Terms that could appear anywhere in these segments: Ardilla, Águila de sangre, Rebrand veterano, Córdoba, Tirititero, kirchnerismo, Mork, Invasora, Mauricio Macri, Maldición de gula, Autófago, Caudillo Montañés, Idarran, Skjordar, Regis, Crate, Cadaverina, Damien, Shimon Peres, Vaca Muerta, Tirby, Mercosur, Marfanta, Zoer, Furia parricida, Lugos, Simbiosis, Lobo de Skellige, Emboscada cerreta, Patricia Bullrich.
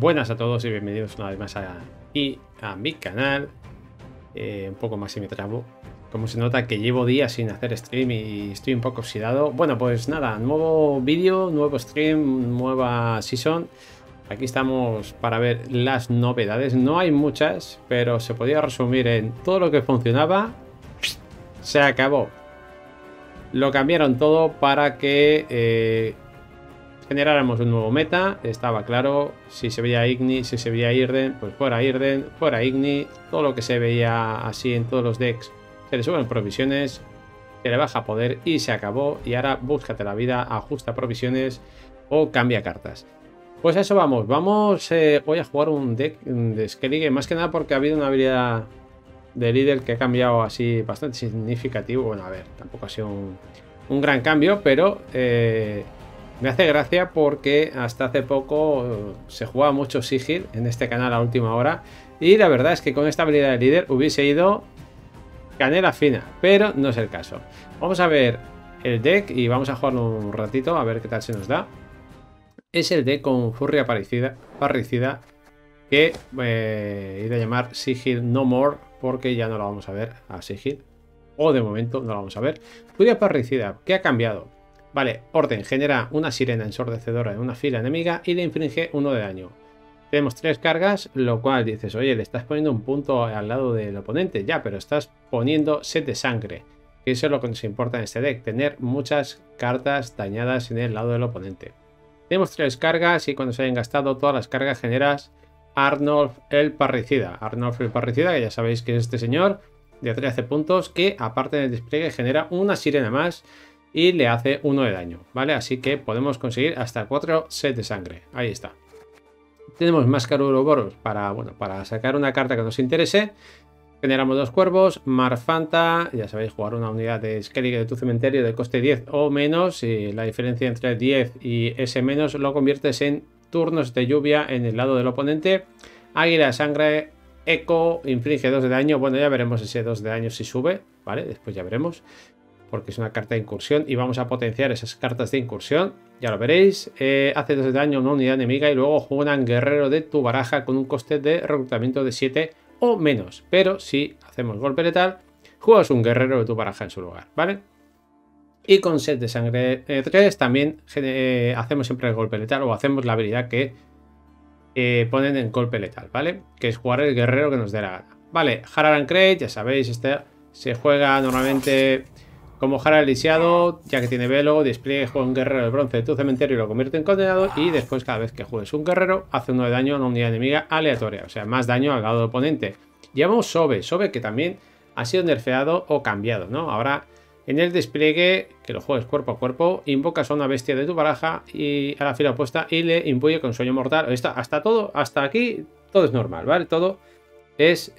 Buenas a todos y bienvenidos una vez más aquí a mi canal. Un poco más si me trabo. Como se nota que llevo días sin hacer stream y estoy un poco oxidado. Bueno, pues nada, nuevo vídeo, nuevo stream, nueva season. Aquí estamos para ver las novedades. No hay muchas, pero se podía resumir en todo lo que funcionaba. Se acabó. Lo cambiaron todo para que generáramos un nuevo meta. Estaba claro, si se veía Igni, si se veía Irden, pues fuera Irden, fuera Igni. Todo lo que se veía así en todos los decks, se le suben provisiones, se le baja poder y se acabó. Y ahora búscate la vida, ajusta provisiones o cambia cartas. Pues a eso vamos. Voy a jugar un deck de Skellige, más que nada porque ha habido una habilidad de líder que ha cambiado así bastante significativo. Bueno, a ver, tampoco ha sido un gran cambio, pero me hace gracia porque hasta hace poco se jugaba mucho Sigil en este canal a última hora. Y la verdad es que con esta habilidad de líder hubiese ido canela fina, pero no es el caso. Vamos a ver el deck y vamos a jugarlo un ratito a ver qué tal se nos da. Es el deck con Furia parricida que iré a llamar Sigil No More, porque ya no la vamos a ver a Sigil, o de momento no la vamos a ver. Furia parricida, ¿qué ha cambiado? Vale, orden, genera una sirena ensordecedora en una fila enemiga y le inflige 1 de daño. Tenemos 3 cargas, lo cual dices, oye, le estás poniendo un punto al lado del oponente, ya, pero estás poniendo 7 de sangre, que eso es lo que nos importa en este deck, tener muchas cartas dañadas en el lado del oponente. Tenemos 3 cargas y cuando se hayan gastado todas las cargas generas Arnulf el Parricida. Arnulf el Parricida, que ya sabéis que es este señor de 13 puntos, que aparte del despliegue genera una sirena más y le hace 1 de daño, ¿vale? Así que podemos conseguir hasta 4 sets de sangre. Ahí está. Tenemos Máscara Uroboros para sacar una carta que nos interese. Generamos 2 cuervos. Marfanta, ya sabéis, jugar una unidad de Skellige de tu cementerio de coste 10 o menos. Y la diferencia entre 10 y ese menos lo conviertes en turnos de lluvia en el lado del oponente. Águila de sangre, eco, inflige 2 de daño. Bueno, ya veremos ese 2 de daño si sube, ¿vale? Después ya veremos, porque es una carta de incursión y vamos a potenciar esas cartas de incursión, ya lo veréis. Hace 2 de daño a una unidad enemiga y luego juega un guerrero de tu baraja con un coste de reclutamiento de 7 o menos, pero si hacemos golpe letal, juegas un guerrero de tu baraja en su lugar, ¿vale? Y con set de sangre 3 también hacemos siempre el golpe letal, o hacemos la habilidad que ponen en golpe letal, ¿vale? Que es jugar el guerrero que nos dé la gana. Vale, Harald and Crate, ya sabéis, este se juega normalmente como Harald lisiado, ya que tiene velo, despliegue, juega un guerrero de bronce de tu cementerio y lo convierte en condenado. Y después, cada vez que juegues un guerrero, hace 1 de daño a una unidad enemiga aleatoria, o sea, más daño al lado del oponente. Llevamos Sobe, que también ha sido nerfeado o cambiado, ¿no? Ahora, en el despliegue, que lo juegues cuerpo a cuerpo, invocas a una bestia de tu baraja y a la fila opuesta y le imbuye con sueño mortal. Hasta aquí, todo es normal, ¿vale? Todo es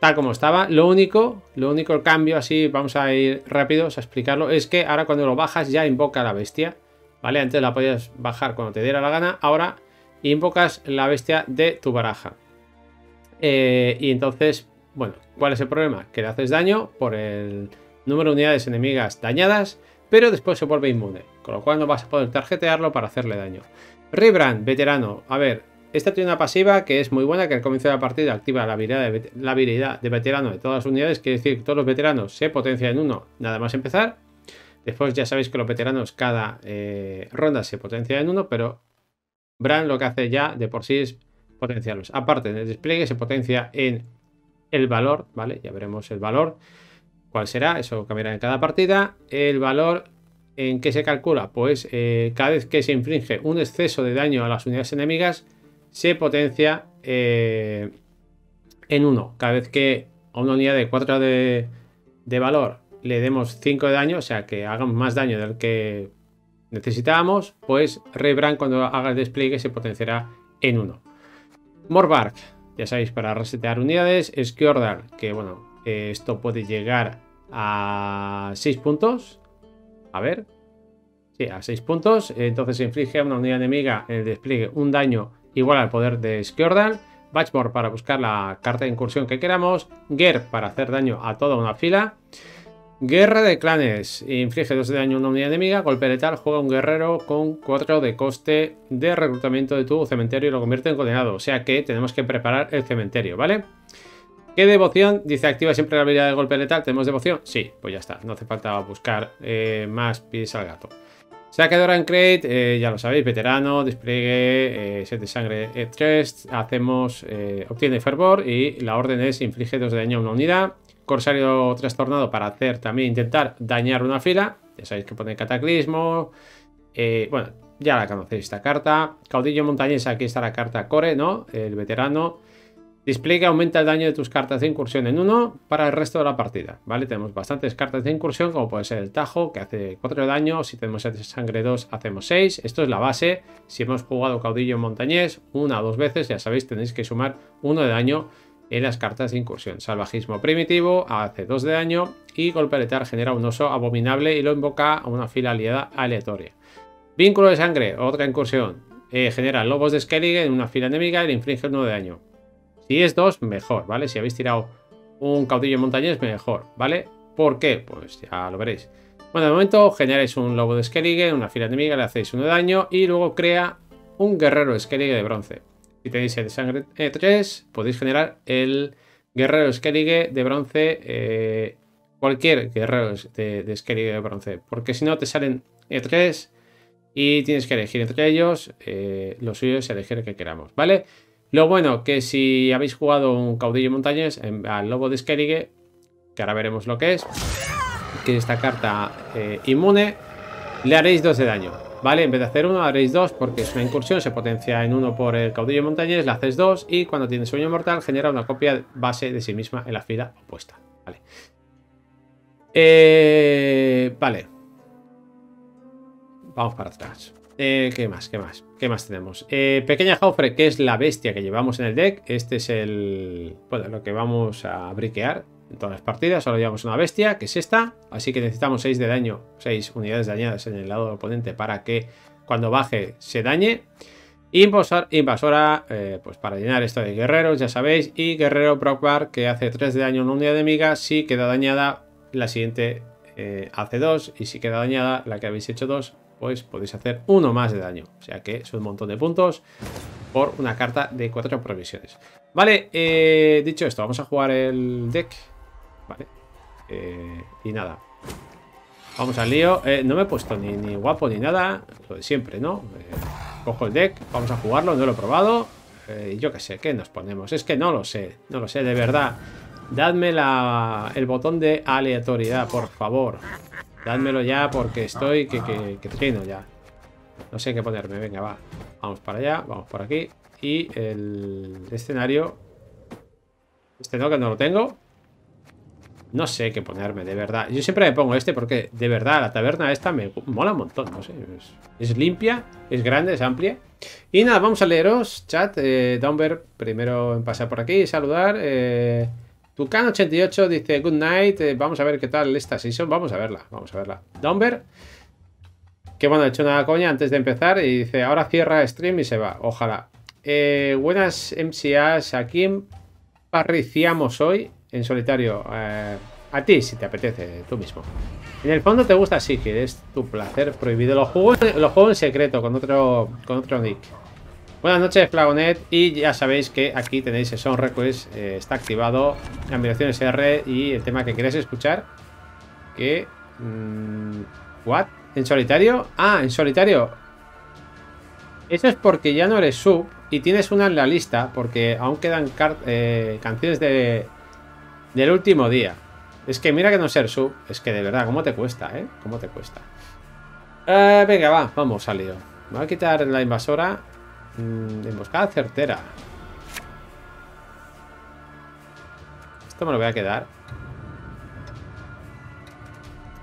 tal como estaba. Lo único el cambio, así vamos a ir rápidos a explicarlo, es que ahora cuando lo bajas ya invoca a la bestia, ¿vale? Antes la podías bajar cuando te diera la gana, ahora invocas la bestia de tu baraja. Y entonces, bueno, ¿cuál es el problema? Que le haces daño por el número de unidades enemigas dañadas, pero después se vuelve inmune, con lo cual no vas a poder tarjetearlo para hacerle daño. Rebrand, veterano, a ver. Esta tiene una pasiva que es muy buena, que al comienzo de la partida activa la habilidad de veterano de todas las unidades. Quiere decir que todos los veteranos se potencian en 1 nada más empezar. Después ya sabéis que los veteranos cada ronda se potencian en 1, pero Bran lo que hace ya de por sí es potenciarlos. Aparte, en el despliegue se potencia en el valor, ¿vale? Ya veremos el valor, cuál será, eso cambiará en cada partida. El valor, ¿en qué se calcula? Pues cada vez que se inflige un exceso de daño a las unidades enemigas, se potencia en 1. Cada vez que a una unidad de 4 de valor le demos 5 de daño, o sea que hagan más daño del que necesitábamos, pues Rebrand cuando haga el despliegue se potenciará en 1. Mork, ya sabéis, para resetear unidades. Skjordar, que bueno, esto puede llegar a 6 puntos. A ver. Sí, a 6 puntos. Entonces se inflige a una unidad enemiga en el despliegue un daño igual al poder de Skjordar. Batchmore para buscar la carta de incursión que queramos. Gerd para hacer daño a toda una fila. Guerra de clanes. Inflige 2 de daño a una unidad enemiga. Golpe letal. Juega un guerrero con 4 de coste de reclutamiento de tu cementerio y lo convierte en condenado. O sea que tenemos que preparar el cementerio, ¿vale? ¿Qué devoción? Dice, activa siempre la habilidad de golpe letal. ¿Tenemos devoción? Sí, pues ya está. No hace falta buscar más pies al gato. Saqueadora en Crate. Ya lo sabéis. Veterano. Despliegue. 7 de sangre. E3. Hacemos... obtiene fervor. Y la orden es inflige 2 de daño a una unidad. Corsario trastornado para hacer también intentar dañar una fila. Ya sabéis que pone cataclismo. Bueno, ya la conocéis esta carta. Caudillo montañés, aquí está la carta core, ¿no? El veterano. Despliegue, aumenta el daño de tus cartas de incursión en 1 para el resto de la partida, ¿vale? Tenemos bastantes cartas de incursión, como puede ser el tajo, que hace 4 de daño. Si tenemos 7 de sangre 2, hacemos 6. Esto es la base. Si hemos jugado caudillo montañés 1 o 2 veces, ya sabéis, tenéis que sumar 1 de daño en las cartas de incursión. Salvajismo primitivo hace 2 de daño y golpe letal genera un oso abominable y lo invoca a una fila aliada aleatoria. Vínculo de sangre, otra incursión, genera lobos de Skellige en una fila enemiga y le inflige 1 de daño. Si es 2, mejor, ¿vale? Si habéis tirado un caudillo montañés, mejor, ¿vale? ¿Por qué? Pues ya lo veréis. Bueno, de momento generáis un lobo de Skellige en una fila enemiga, le hacéis 1 de daño y luego crea un guerrero Skellige de bronce. Si tenéis el sangre 3, podéis generar el guerrero Skellige de bronce, cualquier guerrero de Skellige de bronce, porque si no te salen E3 y tienes que elegir entre ellos. Lo suyo es elegir el que queramos, ¿vale? Lo bueno que si habéis jugado un caudillo montañés al lobo de Skellige, que ahora veremos lo que es esta carta inmune, le haréis 2 de daño. ¿Vale? En vez de hacer 1, haréis 2 porque es una incursión, se potencia en 1 por el caudillo de montañés, le haces 2 y cuando tiene sueño mortal genera una copia base de sí misma en la fila opuesta. Vale. Vale. Vamos para atrás. ¿Qué más? ¿Qué más? ¿Qué más tenemos? Pequeña Jaufre, que es la bestia que llevamos en el deck. Este es el... bueno, lo que vamos a briquear en todas las partidas. Ahora llevamos una bestia, que es esta, así que necesitamos 6 de daño, 6 unidades dañadas en el lado del oponente para que cuando baje se dañe. Invasora, pues para llenar esto de guerreros, ya sabéis, y guerrero Brockbar, que hace 3 de daño a una unidad enemiga. Si queda dañada, la siguiente hace 2, y si queda dañada la que habéis hecho 2, pues podéis hacer 1 más de daño. O sea que son un montón de puntos por una carta de 4 provisiones. Vale, dicho esto, vamos a jugar el deck. Vale, y nada, vamos al lío. No me he puesto ni guapo ni nada, lo de siempre, ¿no? Cojo el deck, vamos a jugarlo, no lo he probado. Yo qué sé, ¿qué nos ponemos? Es que no lo sé, no lo sé, de verdad. Dadme el botón de aleatoriedad, por favor. Dádmelo ya porque estoy que trino ya. No sé qué ponerme, venga, va. Vamos para allá, vamos por aquí. Y el escenario... este no, que no lo tengo. No sé qué ponerme, de verdad. Yo siempre me pongo este porque, de verdad, la taberna esta me mola un montón. No sé, es limpia, es grande, es amplia. Y nada, vamos a leeros, chat. Downberg, primero en pasar por aquí y saludar. Tucan88 dice, good night. Vamos a ver qué tal esta season. Vamos a verla, vamos a verla. Downberg, que bueno, he hecho una coña antes de empezar. Y dice, ahora cierra stream y se va. Ojalá. Buenas MCAs, ¿a quién parriciamos hoy? En solitario, a ti si te apetece, tú mismo. En el fondo te gusta, sí, que es tu placer prohibido. Lo juego en secreto con otro nick. Buenas noches, Flagonet. Y ya sabéis que aquí tenéis el Sound Request. Está activado. Ambientaciones R y el tema que queréis escuchar. Que... ¿what? ¿En solitario? Ah, en solitario. Eso es porque ya no eres sub y tienes una en la lista. Porque aún quedan canciones del último día. Es que mira que no ser sub. Es que de verdad, ¿cómo te cuesta, eh? ¿Cómo te cuesta? Venga, va. Vamos al lío. Me voy a quitar la invasora. Emboscada certera. Esto me lo voy a quedar.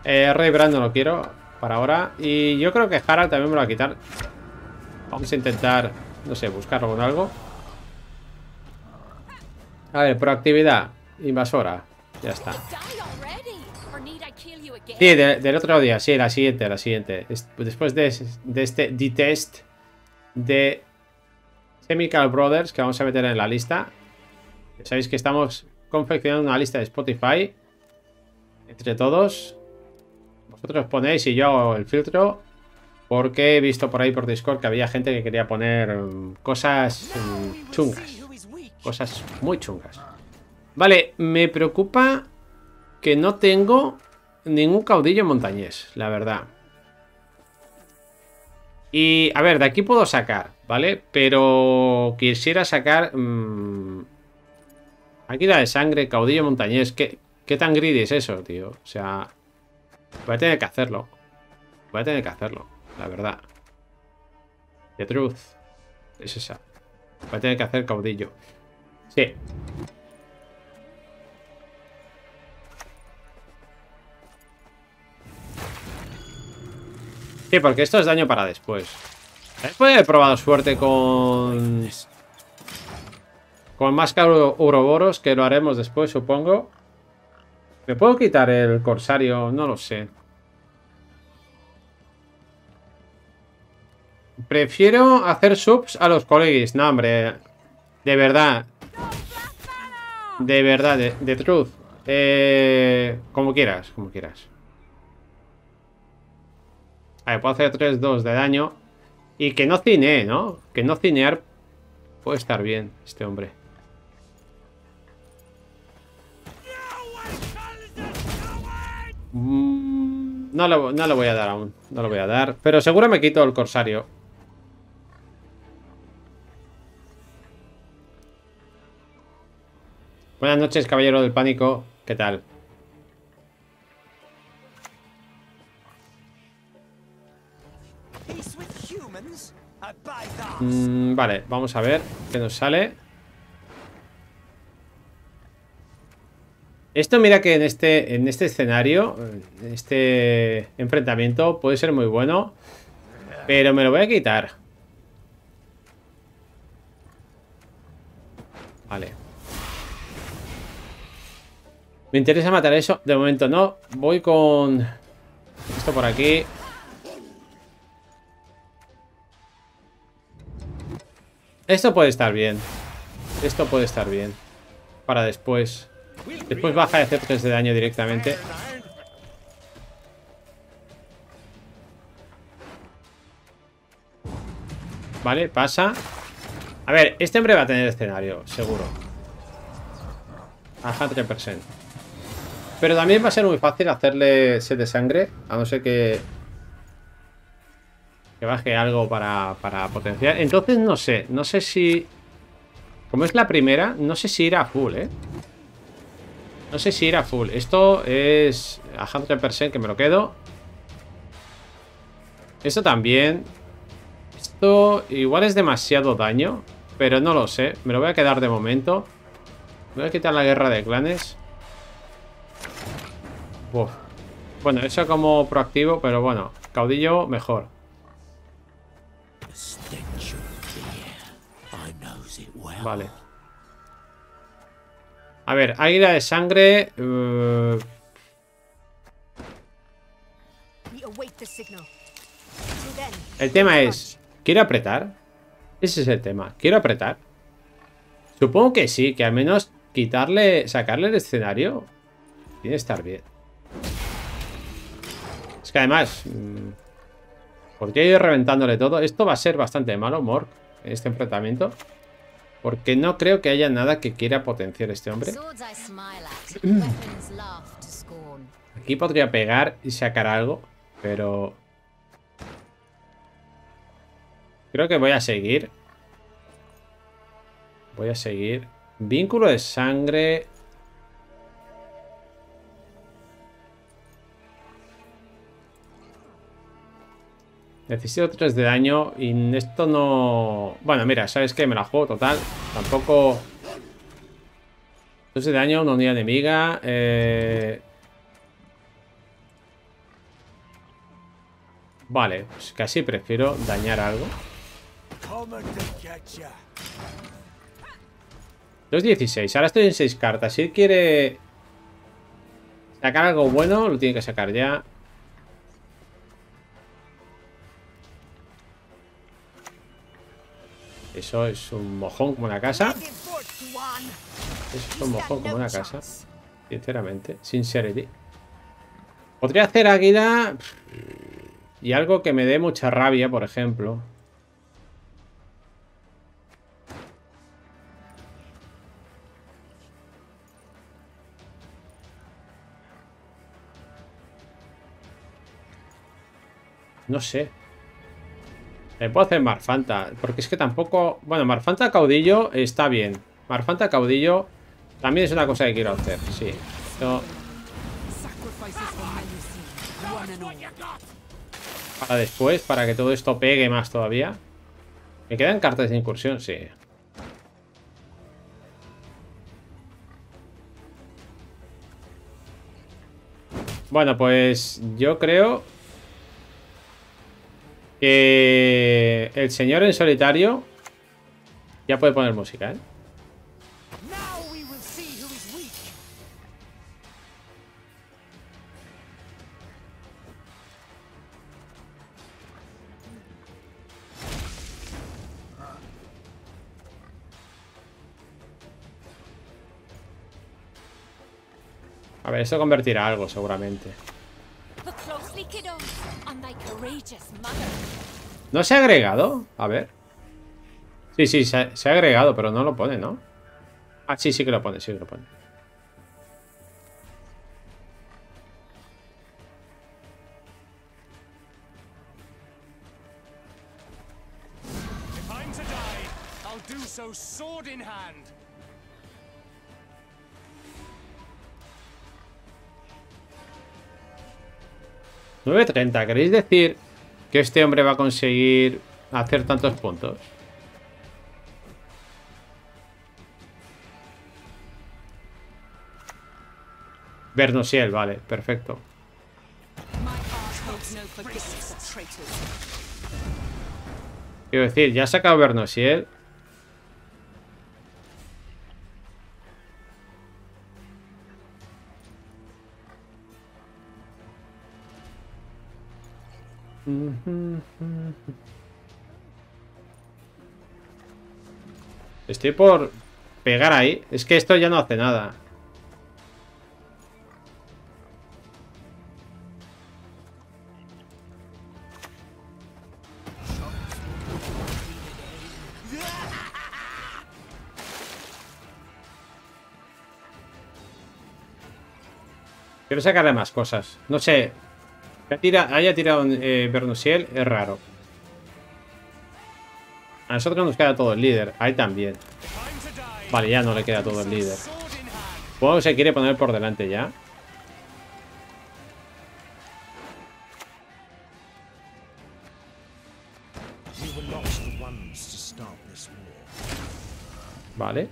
Rey Brand no lo quiero para ahora. Y yo creo que Harald también me lo va a quitar. Vamos a intentar, no sé, buscarlo con algo. A ver, proactividad. Invasora, ya está. Sí, del otro día, sí, la siguiente. Después de este D-Test de Chemical Brothers que vamos a meter en la lista. Ya sabéis que estamos confeccionando una lista de Spotify entre todos. Vosotros ponéis y yo hago el filtro, porque he visto por ahí por Discord que había gente que quería poner cosas chungas. Cosas muy chungas. Vale, me preocupa que no tengo ningún caudillo montañés, la verdad. Y, a ver, de aquí puedo sacar, ¿vale? Pero quisiera sacar... Águila de sangre, caudillo montañés. ¿Qué tan greedy es eso, tío? O sea, voy a tener que hacerlo. Voy a tener que hacerlo, la verdad. The truth es esa. Voy a tener que hacer caudillo. Sí. Sí, porque esto es daño para después. Después he probado suerte con... con más caro Uroboros, que lo haremos después, supongo. ¿Me puedo quitar el corsario? No lo sé. Prefiero hacer subs a los coleguis. No, hombre. De verdad. De verdad, de truth. Como quieras, como quieras. A ver, puedo hacer 3-2 de daño. Y que no cinee, ¿no? Que no cinear puede estar bien este hombre. No lo voy a dar aún. No lo voy a dar. Pero seguro me quito el corsario. Buenas noches, caballero del pánico. ¿Qué tal? Vale, vamos a ver qué nos sale. Esto, mira que en este escenario, en este enfrentamiento, puede ser muy bueno. Pero me lo voy a quitar. Vale. Me interesa matar eso. De momento no. Voy con esto por aquí. Esto puede estar bien. Esto puede estar bien. Para después. Después baja de hacer 3 de daño directamente. Vale, pasa. A ver, este hombre va a tener escenario, seguro. Baja 3%. Pero también va a ser muy fácil hacerle sed de sangre. A no ser que baje algo para potenciar. Entonces no sé. No sé si... como es la primera, no sé si ir a full, ¿eh? No sé si ir a full. Esto es a 100%, que me lo quedo. Esto también. Esto igual es demasiado daño, pero no lo sé. Me lo voy a quedar de momento. Me voy a quitar la guerra de clanes. Uf. Bueno, eso como proactivo, pero bueno. Caudillo, mejor. Vale. A ver, águila de sangre. El tema es, ¿quiero apretar? Ese es el tema, ¿quiero apretar? Supongo que sí, que al menos quitarle, sacarle el escenario tiene que estar bien. Es que además podría ir reventándole todo. Esto va a ser bastante malo, Mork, este enfrentamiento. Porque no creo que haya nada que quiera potenciar este hombre. Aquí podría pegar y sacar algo, pero... creo que voy a seguir. Voy a seguir. Vínculo de sangre... necesito 3 de daño y esto no... bueno, mira, ¿sabes qué? Me la juego total. Tampoco... 2 de daño, una unidad enemiga. Vale, pues casi prefiero dañar algo. 2-16. Ahora estoy en 6 cartas. Si él quiere sacar algo bueno, lo tiene que sacar ya. Eso es un mojón como una casa. Eso es un mojón como una casa. Sinceramente. Sincerity. Podría hacer águila y algo que me dé mucha rabia, por ejemplo. No sé. Me puedo hacer Marfanta, porque es que tampoco... Bueno, Marfanta caudillo está bien. Marfanta caudillo también es una cosa que quiero hacer, sí. Esto... Para después, para que todo esto pegue más todavía. ¿Me quedan cartas de incursión? Sí. Bueno, pues yo creo... el señor en solitario ya puede poner música, ¿eh? A ver, esto convertirá a algo seguramente. ¿No se ha agregado? A ver. Sí, sí, se ha agregado, pero no lo pone, ¿no? Ah, sí, sí que lo pone, sí que lo pone. ¿9.30? ¿Queréis decir que este hombre va a conseguir hacer tantos puntos? Vernossiel, vale, perfecto. Quiero decir, ya ha sacado Vernossiel. Estoy por pegar ahí. Es que esto ya no hace nada. Quiero sacarle más cosas. No sé. Haya tirado Vernossiel es raro. A nosotros nos queda todo el líder. Ahí también. Vale, ya no le queda todo el líder. ¿Cómo se quiere poner por delante ya? Vale.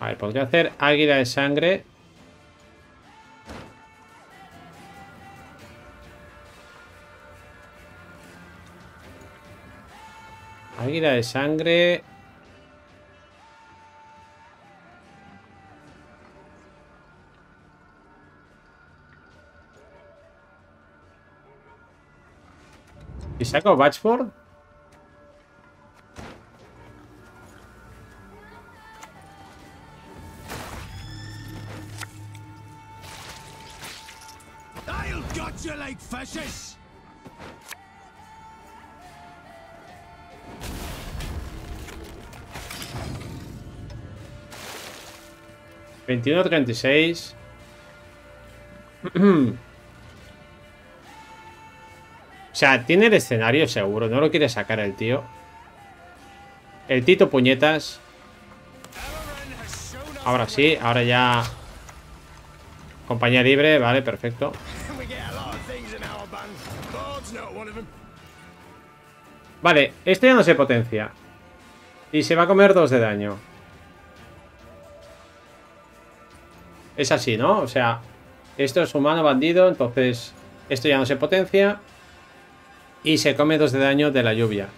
A ver, podría hacer águila de sangre. Águila de sangre. ¿Y saco Batchmore? $21.36. O sea, tiene el escenario seguro. No lo quiere sacar el tío. El Tito puñetas. Ahora sí, ahora ya. Compañía libre, vale, perfecto. Vale, este ya no se potencia. Y se va a comer 2 de daño. Es así, ¿no? O sea, esto es humano bandido, entonces esto ya no se potencia. Y se come 2 de daño de la lluvia.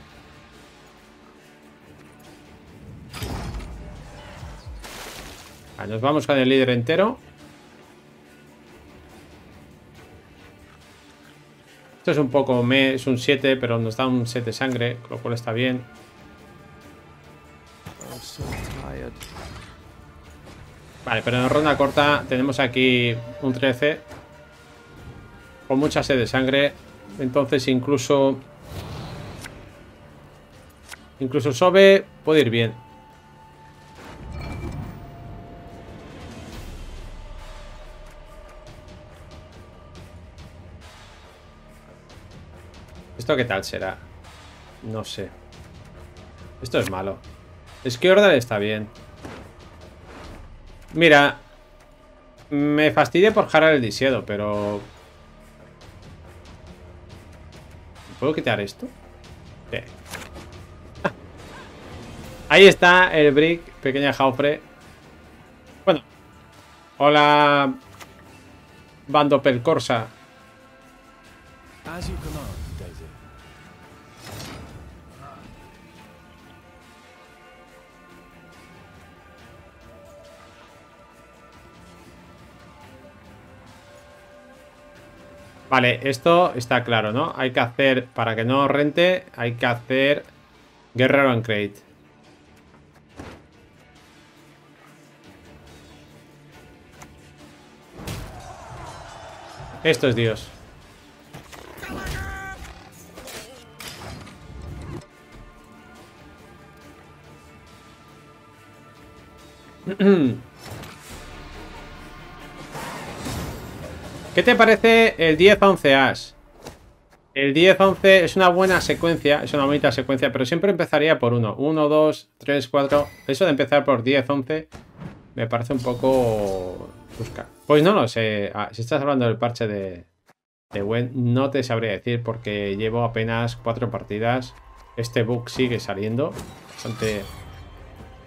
Vale, nos vamos con el líder entero. Esto es un poco me, es un 7, pero nos da un 7 sangre, lo cual está bien. Vale, pero en ronda corta tenemos aquí un 13 con mucha sed de sangre. Entonces incluso Sobe puede ir bien. ¿Esto qué tal será? No sé. Esto es malo. Skjordar está bien. Mira, me fastidia por jarar el disiedo, pero... ¿puedo quitar esto? Sí. Ahí está el brick, pequeña Jaufre. Bueno. Hola, bando Pelcorsa. Vale, esto está claro, ¿no? Hay que hacer, para que no rente, hay que hacer guerrero en crate. Esto es Dios. ¿Qué te parece el 10-11 as? El 10-11 es una buena secuencia, es una bonita secuencia, pero siempre empezaría por 1. 1, 2, 3, 4... Eso de empezar por 10-11 me parece un poco... busca. Pues no lo sé. Ah, si estás hablando del parche de Wen, no te sabría decir porque llevo apenas 4 partidas. Este bug sigue saliendo.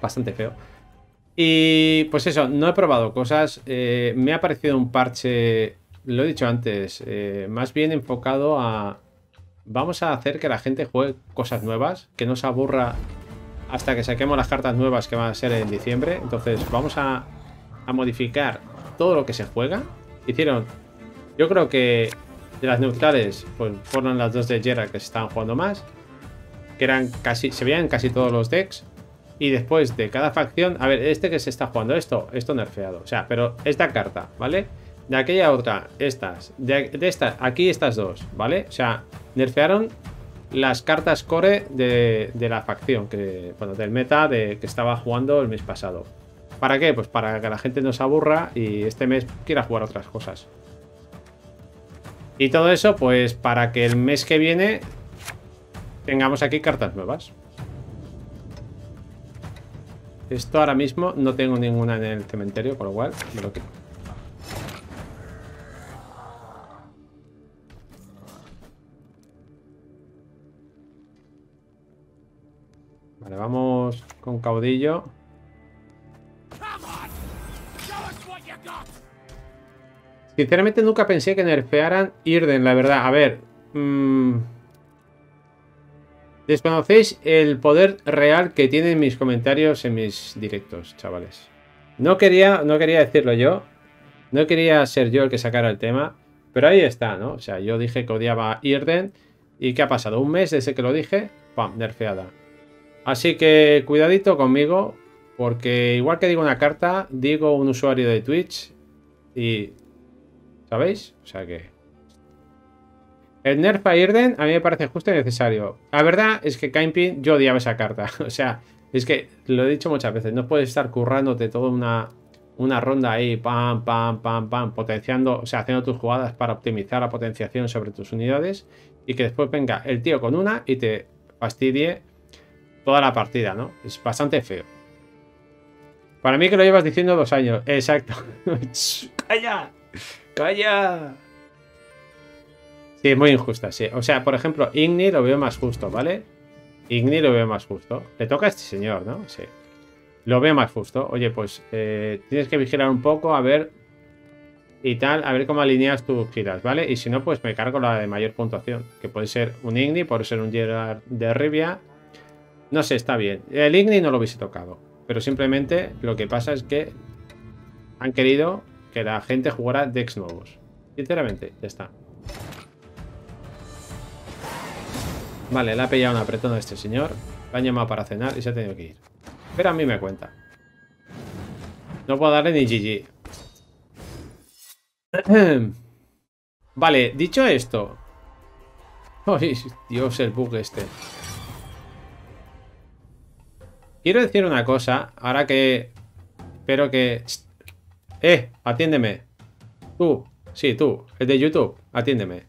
Bastante feo. Y pues eso, no he probado cosas. Me ha parecido un parche... Lo he dicho antes, más bien enfocado a... Vamos a hacer que la gente juegue cosas nuevas, que no se aburra hasta que saquemos las cartas nuevas que van a ser en diciembre. Entonces vamos a modificar todo lo que se juega. Hicieron, yo creo que de las neutrales, pues fueron las dos de Gerd que se estaban jugando más. Que eran casi, se veían casi todos los decks. Y después de cada facción, a ver, este que se está jugando, esto nerfeado. O sea, pero esta carta, ¿vale? De aquella otra, estas. De estas, aquí estas dos, ¿vale? O sea, nerfearon las cartas core de la facción, que, bueno, del meta que estaba jugando el mes pasado. ¿Para qué? Pues para que la gente no se aburra y este mes quiera jugar otras cosas. Y todo eso, pues para que el mes que viene tengamos aquí cartas nuevas. Esto ahora mismo no tengo ninguna en el cementerio, por lo cual me lo quito. Vale, vamos con caudillo. Sinceramente nunca pensé que nerfearan Irden, la verdad. A ver, desconocéis el poder real que tienen mis comentarios en mis directos, chavales. No quería decirlo yo, no quería ser yo el que sacara el tema, pero ahí está, ¿no? O sea, yo dije que odiaba a Irden y ¿qué ha pasado? Un mes desde que lo dije, ¡pam!, nerfeada. Así que cuidadito conmigo, porque igual que digo una carta, digo un usuario de Twitch y... ¿sabéis? O sea que... el nerf a Irden a mí me parece justo y necesario. La verdad es que Kaimpin, yo odiaba esa carta. O sea, es que lo he dicho muchas veces. No puedes estar currándote toda una ronda ahí, pam, pam, pam, pam, potenciando, o sea, haciendo tus jugadas para optimizar la potenciación sobre tus unidades y que después venga el tío con una y te fastidie toda la partida, ¿no? Es bastante feo. Para mí que lo llevas diciendo 2 años. Exacto. ¡Calla! ¡Calla! Sí, es muy injusta, sí. O sea, por ejemplo, Igni lo veo más justo, ¿vale? Igni lo veo más justo. Le toca a este señor, ¿no? Sí. Lo veo más justo. Oye, pues tienes que vigilar un poco, a ver y tal, a ver cómo alineas tus giras, ¿vale? Y si no, pues me cargo la de mayor puntuación, que puede ser un Igni, puede ser un Gerd de Rivia. No sé, está bien. El Igni no lo hubiese tocado, pero simplemente lo que pasa es que han querido que la gente jugara decks nuevos. Sinceramente, ya está. Vale, le ha pillado un apretón a este señor. Lo han llamado para cenar y se ha tenido que ir. Pero a mí me cuenta. No puedo darle ni GG. Vale, dicho esto. Ay, Dios, el bug este. Quiero decir una cosa, ahora que... Espero que... Atiéndeme. Tú, sí, tú, el de YouTube, atiéndeme.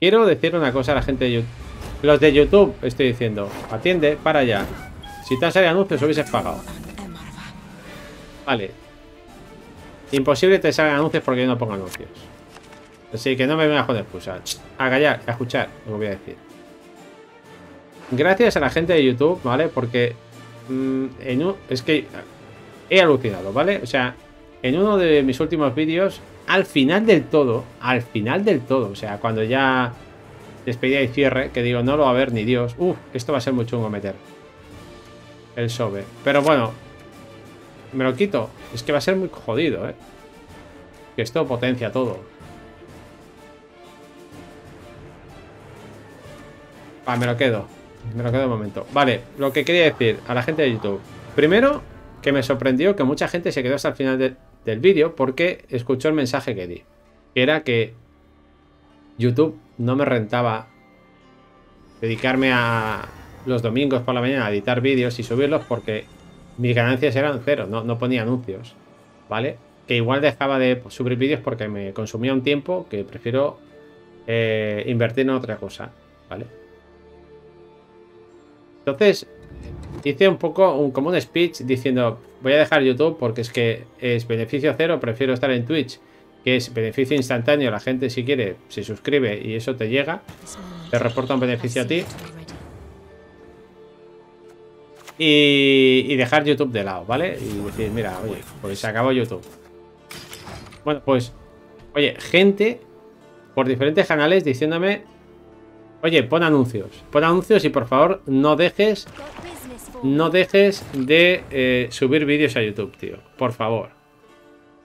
Quiero decir una cosa a la gente de YouTube. Los de YouTube, estoy diciendo. Atiende, para allá. Si te han salido anuncios, hubieses pagado. Vale. Imposible te salgan anuncios porque yo no pongo anuncios. Así que no me vengas con excusas. A callar, a escuchar, lo voy a decir. Gracias a la gente de YouTube, ¿vale? Porque es que he alucinado, ¿vale? O sea, en uno de mis últimos vídeos, al final del todo, o sea, cuando ya despedida y cierre, que digo, no lo va a ver ni Dios. Esto va a ser muy chungo meter. El Sobe. Pero bueno, me lo quito. Es que va a ser muy jodido, ¿eh? Que esto potencia todo. Ah, me lo quedo. Me lo quedo de momento. Vale, lo que quería decir a la gente de YouTube. Primero, que me sorprendió que mucha gente se quedó hasta el final del vídeo porque escuchó el mensaje que di. Que era que YouTube no me rentaba dedicarme a los domingos por la mañana a editar vídeos y subirlos porque mis ganancias eran cero. No ponía anuncios. ¿Vale? Que igual dejaba de subir vídeos porque me consumía un tiempo que prefiero invertir en otra cosa. ¿Vale? Entonces, hice un poco como un speech diciendo, voy a dejar YouTube porque es que es beneficio cero, prefiero estar en Twitch, que es beneficio instantáneo, la gente si quiere se suscribe y eso te llega, te reporta un beneficio a ti. Y dejar YouTube de lado, ¿vale? Y decir, mira, oye, pues se acabó YouTube. Bueno, pues, oye, gente por diferentes canales diciéndome, oye, pon anuncios y por favor no dejes de subir vídeos a YouTube, tío, por favor.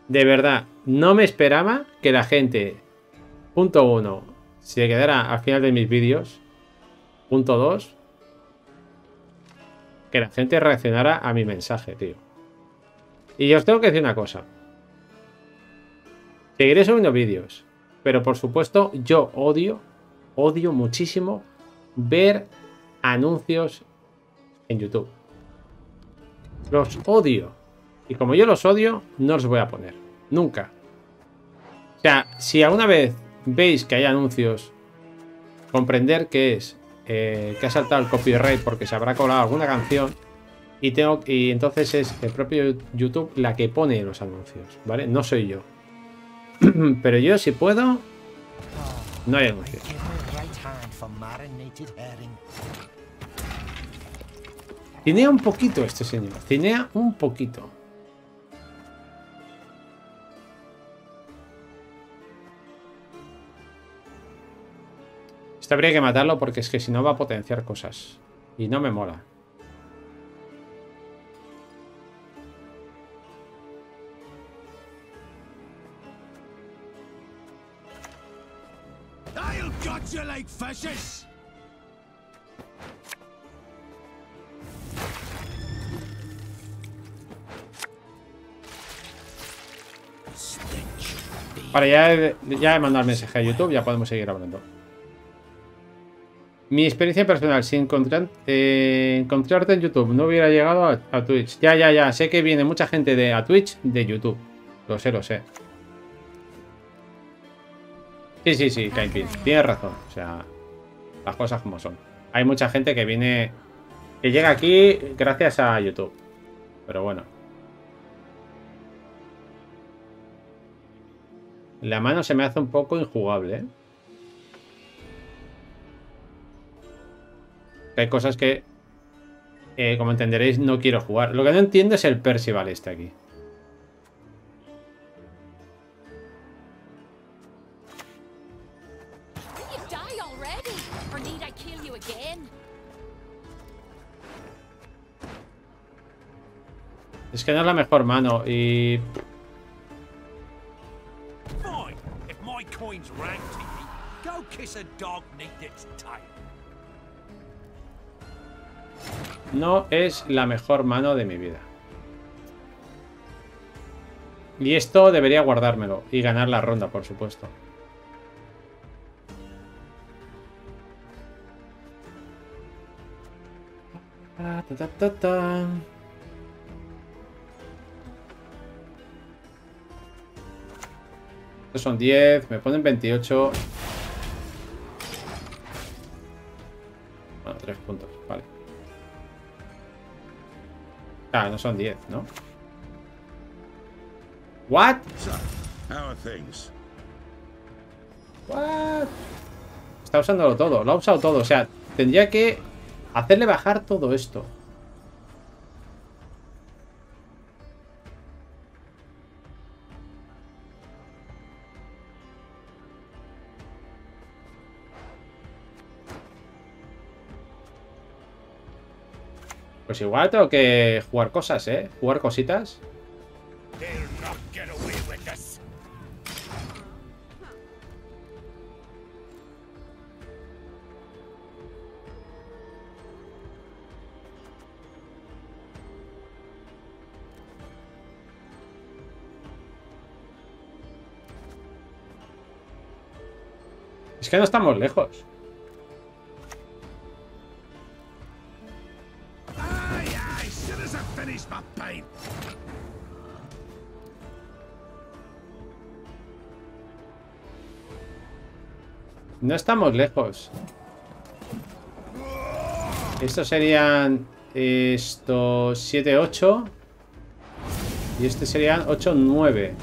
De verdad, no me esperaba que la gente, punto uno, se quedara al final de mis vídeos, punto dos, que la gente reaccionara a mi mensaje, tío. Y yo os tengo que decir una cosa, seguiré subiendo vídeos, pero por supuesto yo odio muchísimo ver anuncios en YouTube. Los odio. Y como yo los odio, no los voy a poner. Nunca. O sea, si alguna vez veis que hay anuncios, comprender que es que ha saltado el copyright porque se habrá colado alguna canción y entonces es el propio YouTube la que pone los anuncios, ¿vale? No soy yo. Pero yo si puedo, no hay anuncios. Cinea un poquito este señor. Cinea un poquito. Esto habría que matarlo porque es que si no va a potenciar cosas. Y no me mola. I'll cut you like fishes. Vale, ya he mandado el mensaje a YouTube, ya podemos seguir hablando. Mi experiencia personal, si encontrarte en YouTube, no hubiera llegado a Twitch. Ya, sé que viene mucha gente a Twitch de YouTube. Lo sé. Sí, Kaipi, tienes razón. O sea, las cosas como son. Hay mucha gente que viene, que llega aquí gracias a YouTube. Pero bueno. La mano se me hace un poco injugable, ¿eh? Hay cosas que, como entenderéis, no quiero jugar. Lo que no entiendo es el Percival este aquí. Es que no es la mejor mano y... No es la mejor mano de mi vida. Y esto debería guardármelo y ganar la ronda, por supuesto. Estos son 10, me ponen 28. Bueno, 3 puntos, vale. Ah, no son 10, ¿no? What? What? Está usándolo todo, lo ha usado todo, o sea, tendría que hacerle bajar todo esto. Pues igual tengo que jugar cosas, ¿eh? Jugar cositas. Es que no estamos lejos. No estamos lejos. Estos serían... estos 7, 8. Y este serían 8, 9.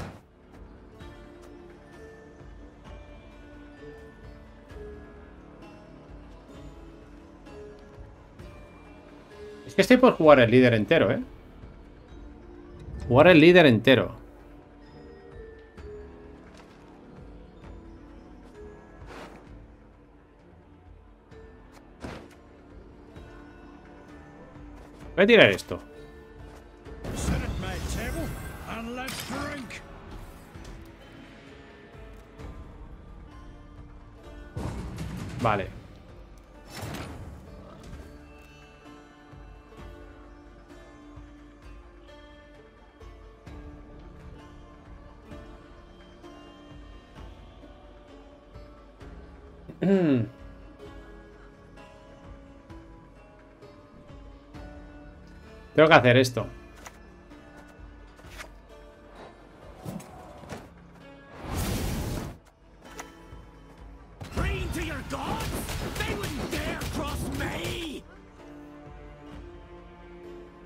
Es que estoy por jugar el líder entero, ¿eh? Jugar el líder entero. Voy a tirar esto. Vale. Tengo que hacer esto.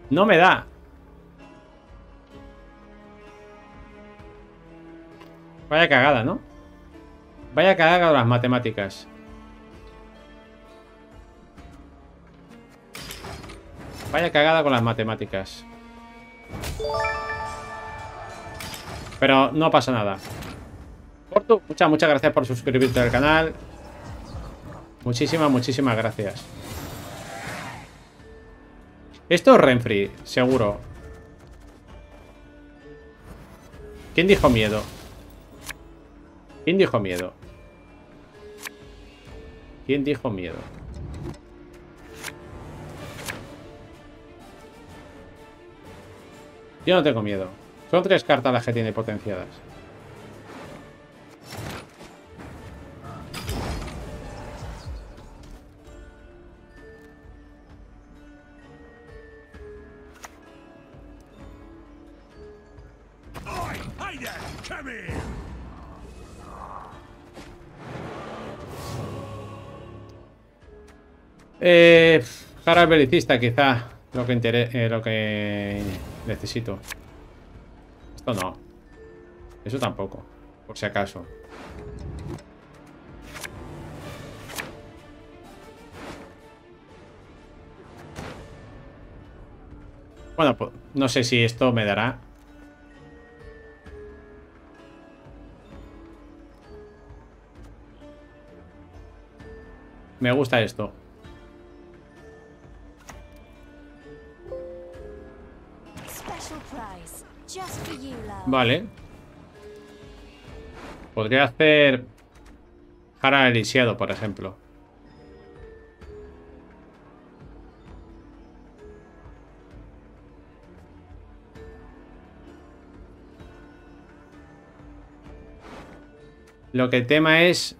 No me da. Vaya cagada, ¿no? Vaya cagada las matemáticas. Vaya cagada con las matemáticas. Pero no pasa nada. Portu, muchas gracias por suscribirte al canal. Muchísimas gracias. Esto es Renfri, seguro. ¿Quién dijo miedo? ¿Quién dijo miedo? ¿Quién dijo miedo? Yo no tengo miedo. Son 3 cartas las que tiene potenciadas. Para el belicista quizá lo que necesito. Esto no. Eso tampoco. Por si acaso. Bueno, pues no sé si esto me dará. Me gusta esto. Vale. Podría hacer Jara Elisiado, por ejemplo. Lo que tema es...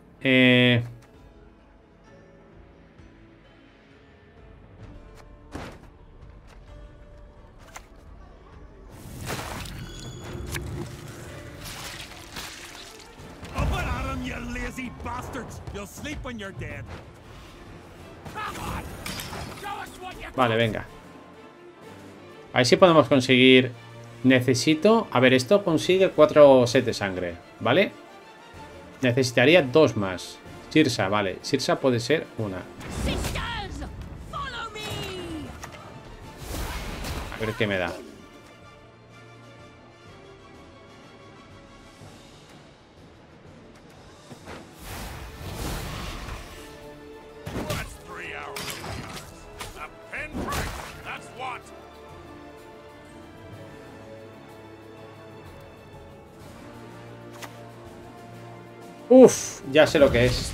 Vale, venga. A ver si podemos conseguir... Necesito... A ver, esto consigue 4 sets de sangre, ¿vale? Necesitaría 2 más. Sirsa, vale. Sirsa puede ser una. A ver qué me da. Uf, ya sé lo que es.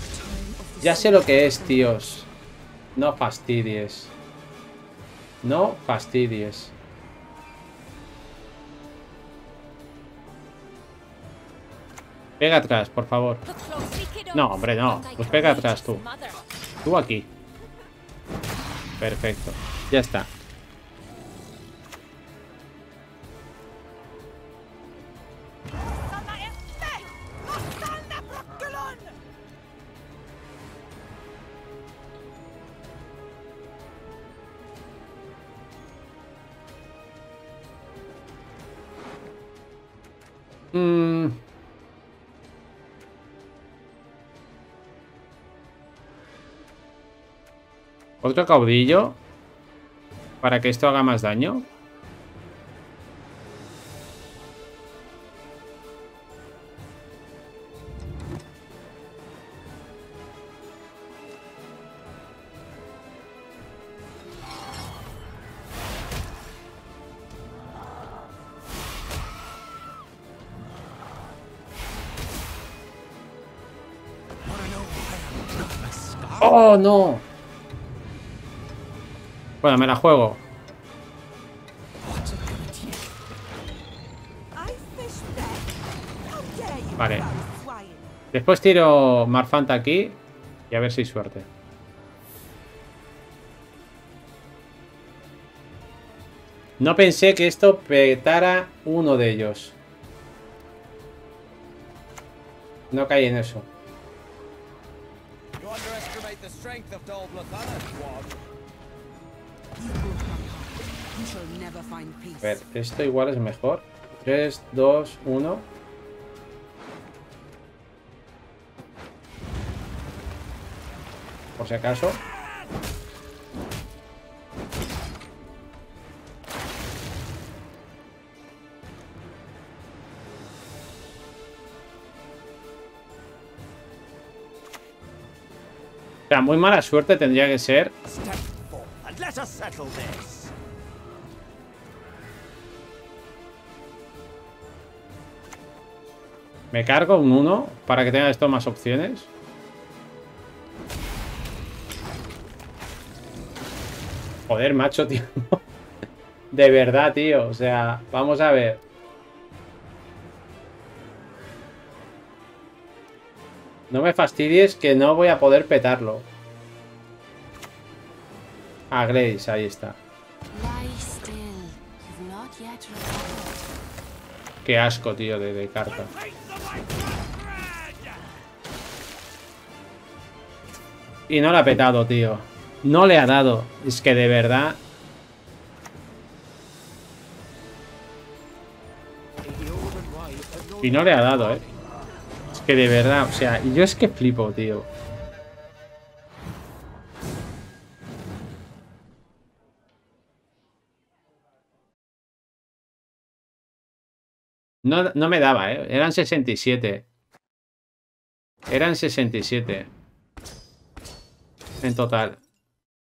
Ya sé lo que es, tíos. No fastidies. No fastidies. Pega atrás, por favor. No, hombre, no. Pues pega atrás tú. Tú aquí. Perfecto. Ya está. Otro caudillo para que esto haga más daño. ¡Oh, no! Bueno, me la juego. Vale. Después tiro Marfanta aquí y a ver si hay suerte. No pensé que esto petara uno de ellos. No caí en eso. A ver, esto igual es mejor. 3, 2, 1. Por si acaso. O sea, muy mala suerte tendría que ser. Me cargo un 1 para que tenga esto más opciones. Joder, macho, tío. De verdad, tío. O sea, vamos a ver. No me fastidies que no voy a poder petarlo. A Grace, ahí está. Qué asco, tío, de carta. Y no le ha petado, tío. No le ha dado. Es que de verdad... Y no le ha dado, eh. Es que de verdad, o sea, yo es que flipo, tío. No, no me daba, ¿eh? Eran 67. Eran 67. En total.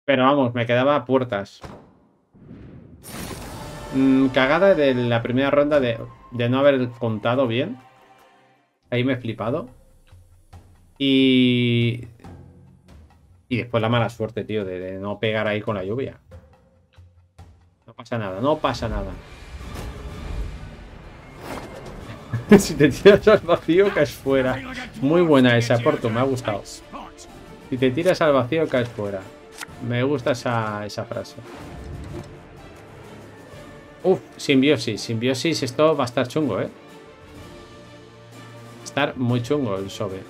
Pero vamos, me quedaba a puertas. Cagada de la primera ronda de no haber contado bien. Ahí me he flipado. Y después la mala suerte, tío, de no pegar ahí con la lluvia. No pasa nada, no pasa nada. Si te tiras al vacío, caes fuera. Muy buena esa, Porto, me ha gustado. Si te tiras al vacío, caes fuera. Me gusta esa frase. Uf, simbiosis. Simbiosis, esto va a estar chungo, ¿eh? Va a estar muy chungo el Sobe.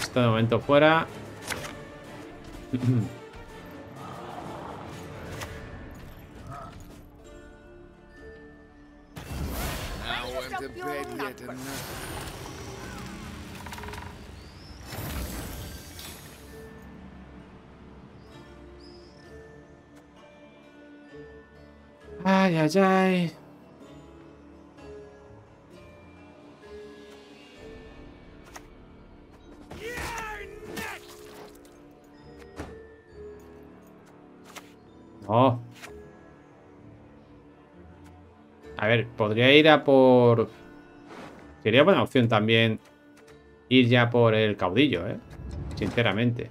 Esto de momento fuera. Ay, ay, ay. Oh. A ver, podría ir a por... Sería buena opción también ir ya por el caudillo, ¿eh? Sinceramente.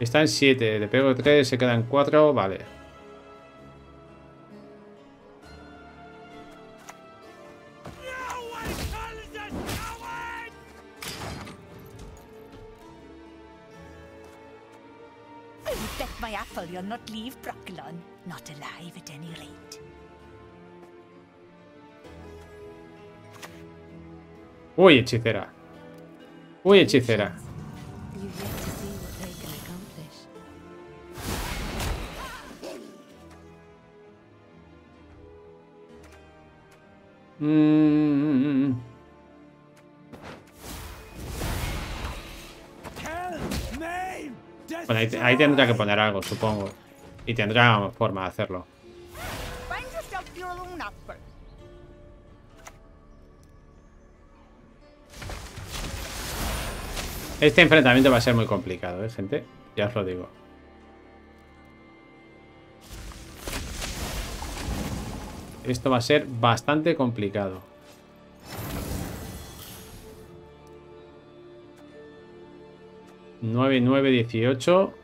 Está en 7, le pego 3, se quedan 4, vale. Uy, hechicera. Uy, hechicera. Bueno, ahí tendrá que poner algo, supongo. Y tendrá forma de hacerlo. Este enfrentamiento va a ser muy complicado, ¿eh, gente? Ya os lo digo. Esto va a ser bastante complicado. Nueve, 9, 18.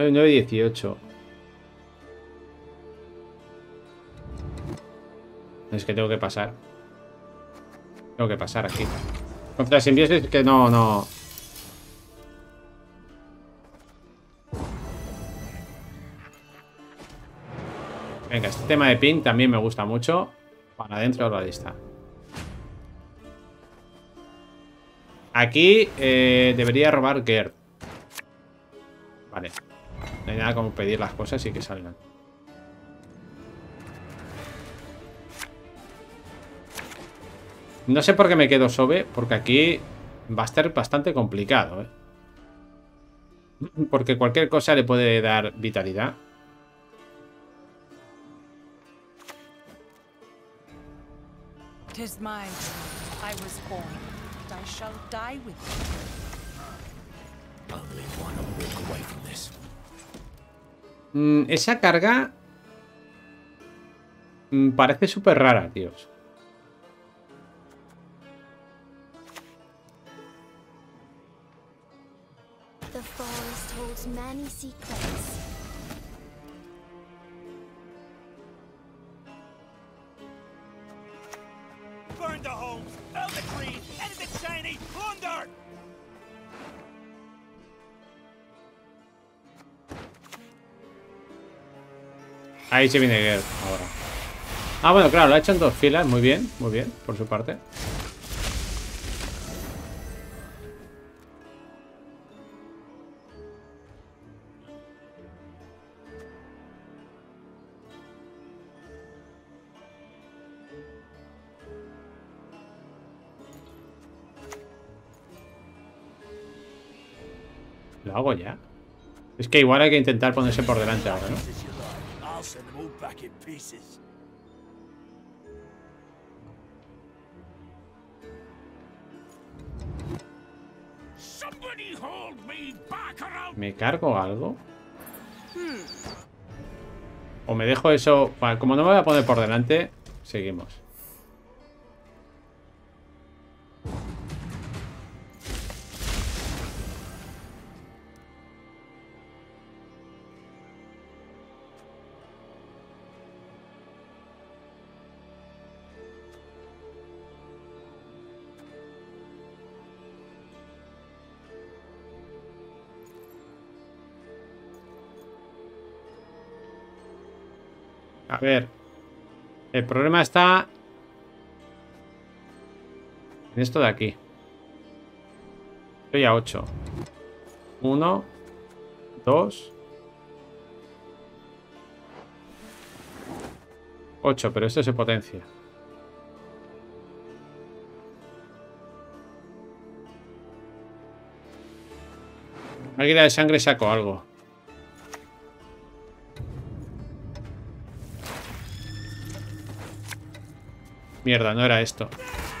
No, 18. Es que tengo que pasar. Tengo que pasar aquí. Contra simbiosis es que no. Venga, este tema de ping también me gusta mucho. Para dentro de la lista. Aquí debería robar Gerd. Vale. No hay nada como pedir las cosas y que salgan. No sé por qué me quedo Sobe, porque aquí va a estar bastante complicado, ¿eh? Porque cualquier cosa le puede dar vitalidad. Esa carga parece súper rara, tíos. Ahí se viene Gerd ahora. Ah, bueno, claro, lo ha hecho en 2 filas. Muy bien, por su parte. ¿Lo hago ya? Es que igual hay que intentar ponerse por delante ahora, ¿no? ¿Me cargo algo? ¿O me dejo eso? Vale, como no me voy a poner por delante, seguimos. A ver, el problema está en esto de aquí. Estoy a 8. 1, 2, 8, pero esto se potencia. Águila de sangre sacó algo. Mierda, no era esto.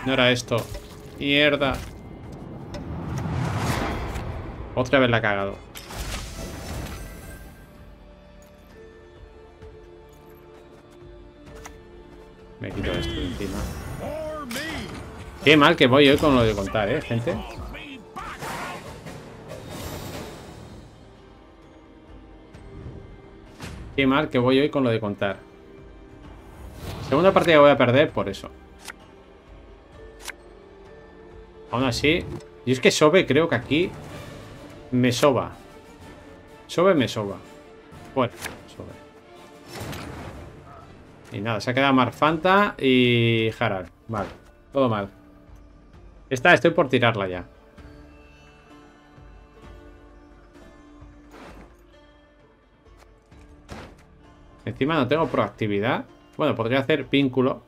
No era esto. Mierda. Otra vez la he cagado. Me quito esto de encima. Qué mal que voy hoy con lo de contar, gente. Qué mal que voy hoy con lo de contar. Segunda partida que voy a perder por eso. Aún así. Y es que Sobe, creo que aquí me soba. Sobe, me soba. Bueno, Sobe. Y nada, se ha quedado Marfanta y Harald. Vale, todo mal. Esta estoy por tirarla ya. Encima no tengo proactividad. Bueno, podría hacer vínculo.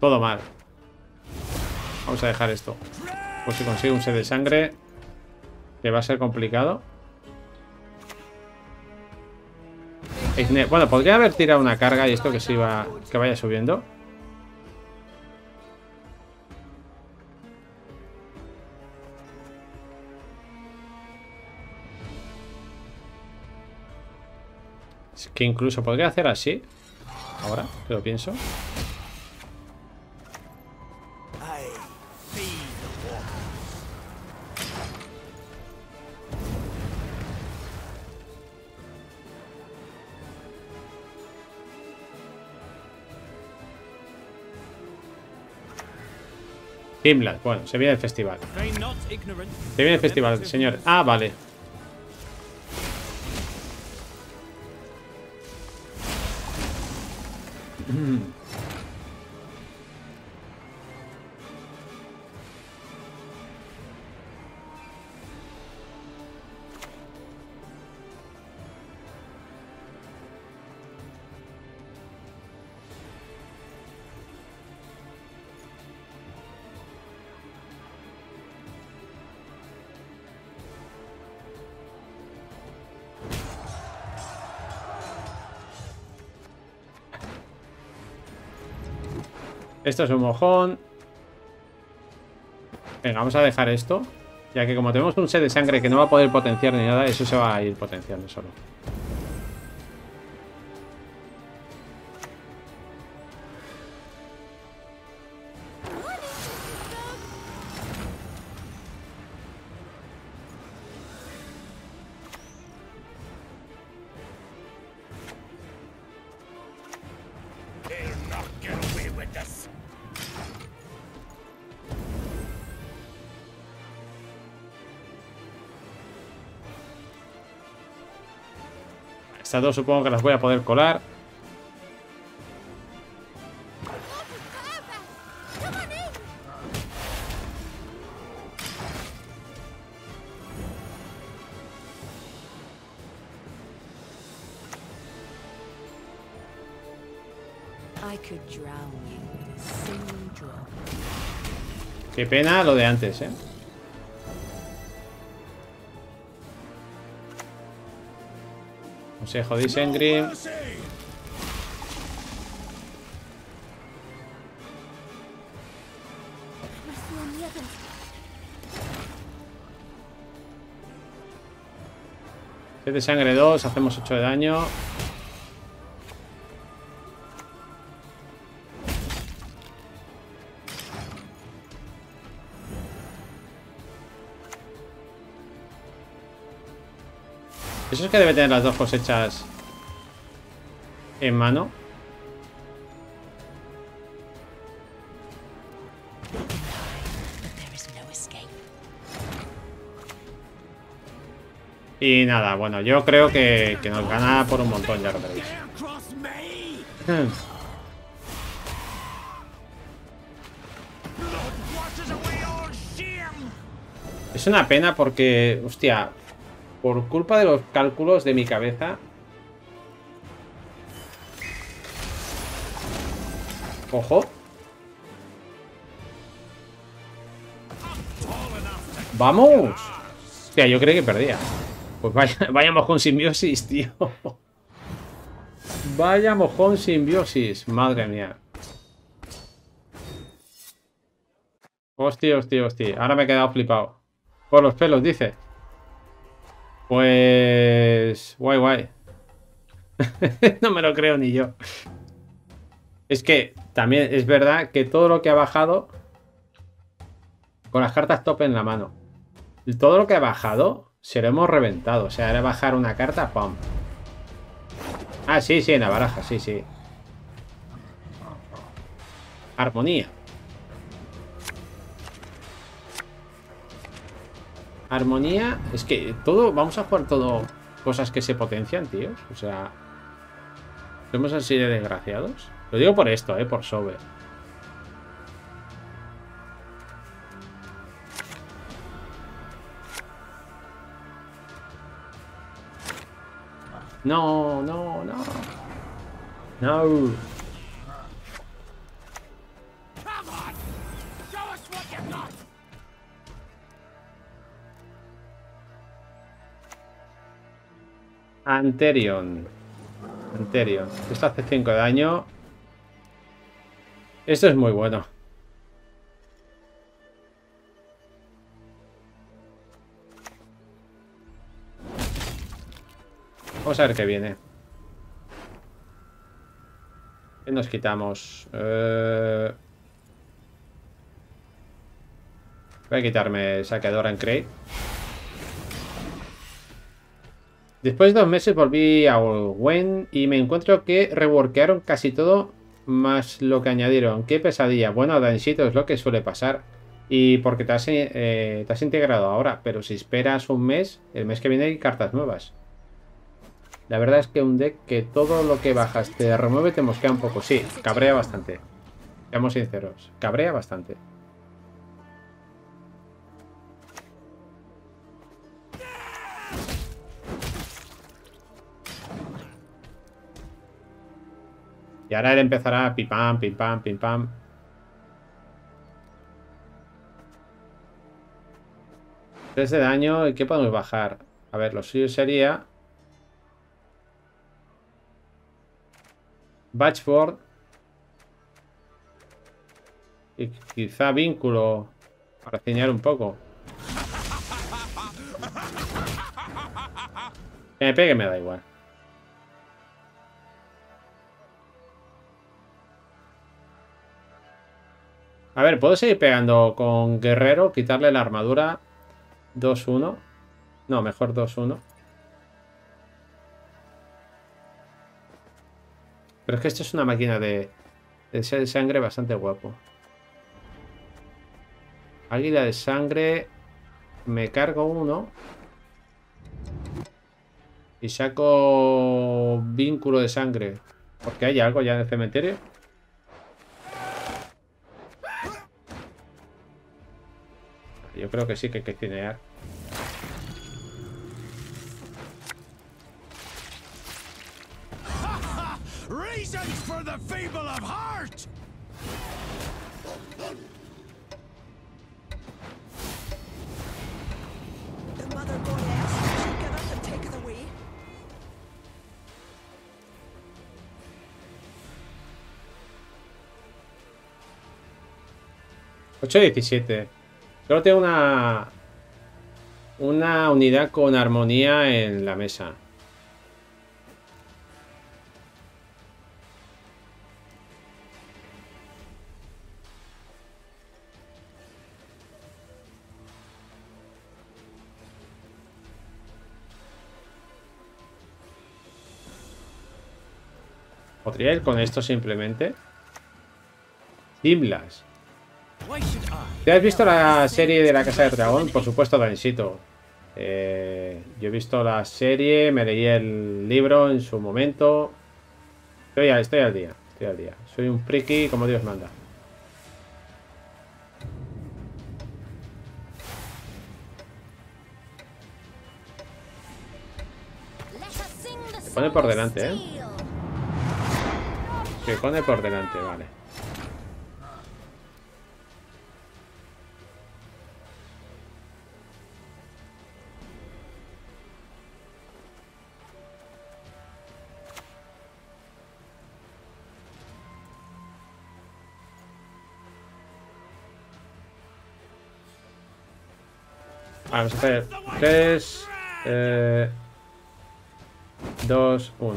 Todo mal. Vamos a dejar esto. Pues si consigo un sed de sangre, que va a ser complicado. Bueno, podría haber tirado una carga y esto que se iba, que vaya subiendo. Es que incluso podría hacer así. Ahora, que lo pienso. Gimlas, bueno, se viene el festival. Se viene el festival, señores. Ah, vale. Esto es un mojón. Venga, vamos a dejar esto. Ya que como tenemos un set de sangre que no va a poder potenciar ni nada, eso se va a ir potenciando solo. Estas dos supongo que las voy a poder colar. Qué pena lo de antes, ¿eh? No se jodéis, Sengri. De sangre 2, hacemos 8 de daño. Eso es que debe tener las dos cosechas en mano. Y nada, bueno, yo creo que nos gana por un montón, ya lo veréis. Es una pena porque, hostia, por culpa de los cálculos de mi cabeza, ojo, vamos. Hostia, yo creí que perdía. Pues vaya mojón simbiosis, tío. Vaya mojón simbiosis. Madre mía. Hostia, hostia, hostia. Ahora me he quedado flipado. Por los pelos, dice. Pues... guay, guay. No me lo creo ni yo. Es que también es verdad que todo lo que ha bajado... con las cartas top en la mano. Todo lo que ha bajado... se lo hemos reventado. O sea, era bajar una carta, pam. Ah, sí, sí, en la baraja, sí, sí. Armonía. Armonía. Es que todo, vamos a jugar todo cosas que se potencian, tíos. O sea, somos así de desgraciados. Lo digo por esto, por Sobe. No, no, no. No. Anterion. Anterion. Esto hace 5 de daño. Esto es muy bueno. Vamos a ver qué viene. ¿Qué nos quitamos? Voy a quitarme saqueadora en Crate. Después de 2 meses volví a Olwen y me encuentro que reworkearon casi todo más lo que añadieron. ¡Qué pesadilla! Bueno, Dancito, es lo que suele pasar. Y porque te has integrado ahora, pero si esperas un mes, el mes que viene hay cartas nuevas. La verdad es que un deck que todo lo que bajas te remueve te mosquea un poco. Sí, cabrea bastante. Seamos sinceros, cabrea bastante. Y ahora él empezará pim pam, pim pam, pim pam. Tres de daño. ¿Y qué podemos bajar? A ver, lo suyo sería... Batchmore y quizá vínculo para enseñar un poco. Que me pegue me da igual. A ver, ¿puedo seguir pegando con guerrero? Quitarle la armadura 2-1. No, mejor 2-1. Pero es que esto es una máquina de sangre bastante guapo. Águila de sangre. Me cargo uno. Y saco vínculo de sangre. Porque hay algo ya en el cementerio. Yo creo que sí que hay que cinear. For the feeble of heart. marcha. /17. Solo tengo una unidad con armonía en la mesa. Podría ir con esto simplemente. Simblas. ¿Te has visto la serie de La Casa del Dragón? Por supuesto, Danisito. Yo he visto la serie, me leí el libro en su momento. Estoy al día. Soy un friki como Dios manda. Se pone por delante, ¿eh? Se pone por delante, vale. Vamos a hacer 3, 2, 1.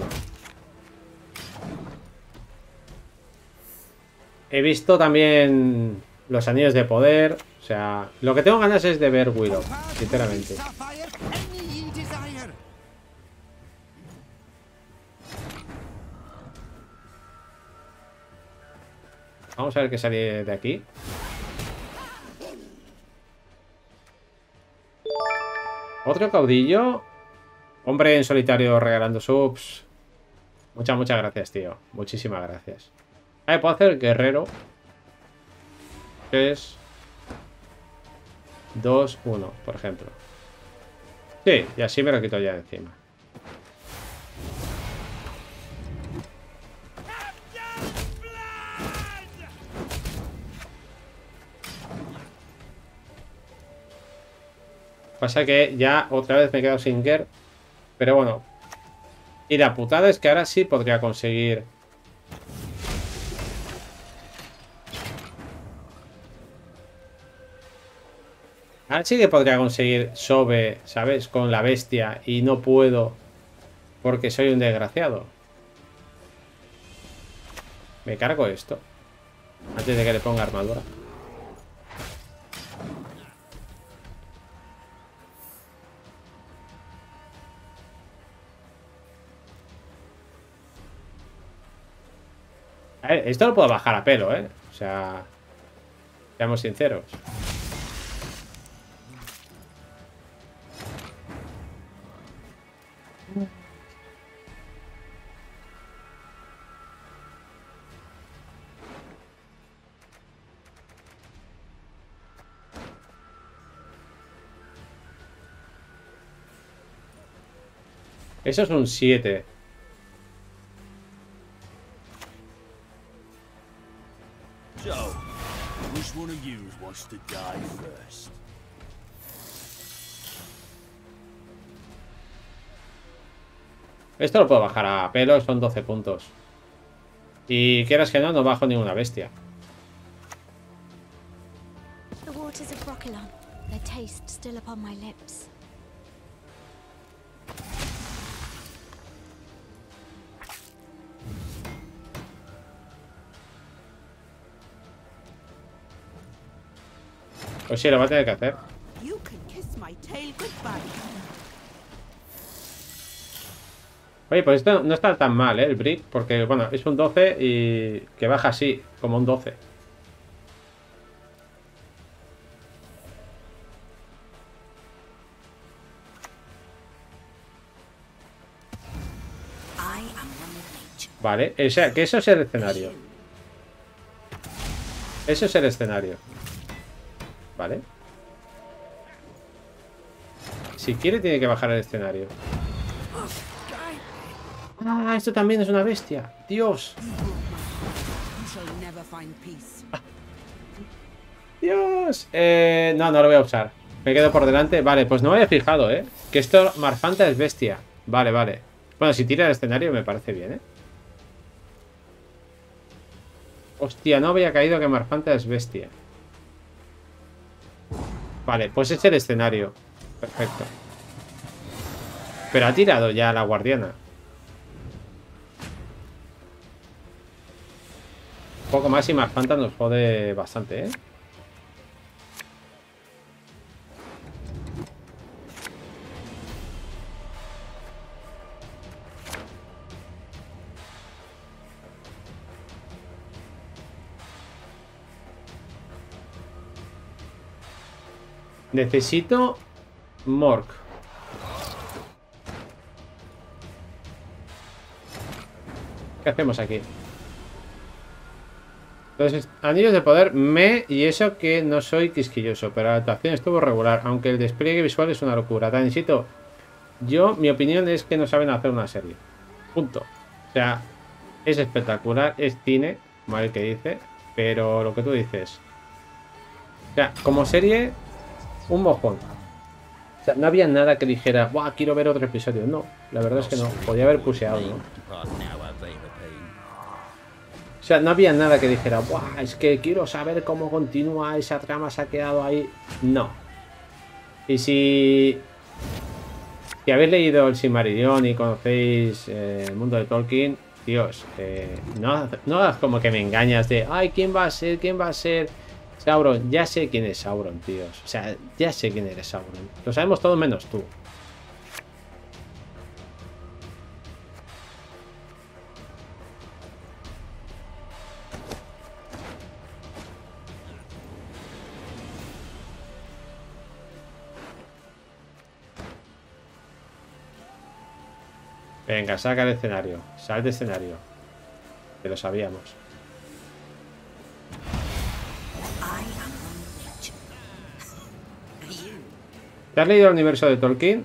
He visto también los anillos de poder. O sea, lo que tengo ganas es de ver Willow, sinceramente. Vamos a ver qué sale de aquí. Otro caudillo. Hombre en solitario regalando subs. Muchas gracias, tío. Muchísimas gracias. A ver, puedo hacer guerrero. 3, 2, 1, por ejemplo. Sí, y así me lo quito ya encima. Pasa que ya otra vez me he quedado sin Gerd. Pero bueno. Y la putada es que ahora sí podría conseguir. Ahora sí que podría conseguir Sobe, ¿sabes? Con la bestia. Y no puedo. Porque soy un desgraciado. Me cargo esto. Antes de que le ponga armadura. A ver, esto lo puedo bajar a pelo, ¿eh? O sea, seamos sinceros. Eso es un 7. Esto lo puedo bajar a pelo, son 12 puntos. Y quieras que no, no bajo ninguna bestia. Pues sí, lo va a tener que hacer. Oye, pues esto no está tan mal, ¿eh? El brick, porque, bueno, es un 12 y que baja así, como un 12. Vale, o sea, que eso es el escenario. Eso es el escenario. Vale. Si quiere tiene que bajar al escenario. Ah, esto también es una bestia. Dios. Dios. No lo voy a usar. Me quedo por delante. Vale, pues no me había fijado, ¿eh? Que esto Marfanta es bestia. Vale, vale. Bueno, si tira el escenario me parece bien, ¿eh? Hostia, no había caído que Marfanta es bestia. Vale, pues es el escenario. Perfecto. Pero ha tirado ya la guardiana. Un poco más y Marfanta nos jode bastante, ¿eh? Necesito Mork. ¿Qué hacemos aquí? Entonces, anillos de poder me... Y eso que no soy quisquilloso, pero la actuación estuvo regular, aunque el despliegue visual es una locura. Tanisito, yo, mi opinión es que no saben hacer una serie. Punto. O sea, es espectacular, es cine, mal que dice, pero lo que tú dices. O sea, como serie... un mojón. O sea, no había nada que dijera, ¡buah! Quiero ver otro episodio. No, la verdad es que no. Podía haber puseado, ¿no? O sea, no había nada que dijera, ¡buah! Es que quiero saber cómo continúa esa trama, se ha quedado ahí. No. Y si habéis leído el Silmarillion y conocéis el mundo de Tolkien, Dios, no hagas como que me engañas de, ¡ay! ¿Quién va a ser? ¿Quién va a ser? Sauron, ya sé quién es Sauron, tíos. O sea, ya sé quién eres Sauron. Lo sabemos todos menos tú. Venga, saca el escenario. Sal de escenario. Que lo sabíamos. ¿Te has leído el universo de Tolkien?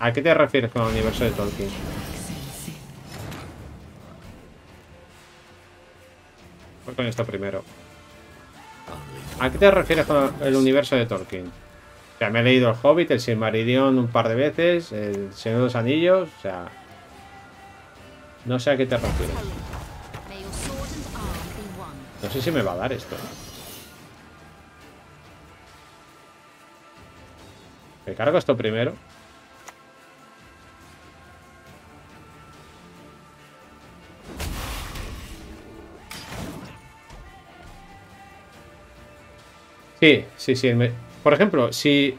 ¿A qué te refieres con el universo de Tolkien? Voy con esto primero. ¿A qué te refieres con el universo de Tolkien? O sea, me he leído El Hobbit, El Silmarillion un par de veces, El Señor de los Anillos, o sea... No sé a qué te refieres. No sé si me va a dar esto. Me cargo esto primero. Sí. Por ejemplo, si...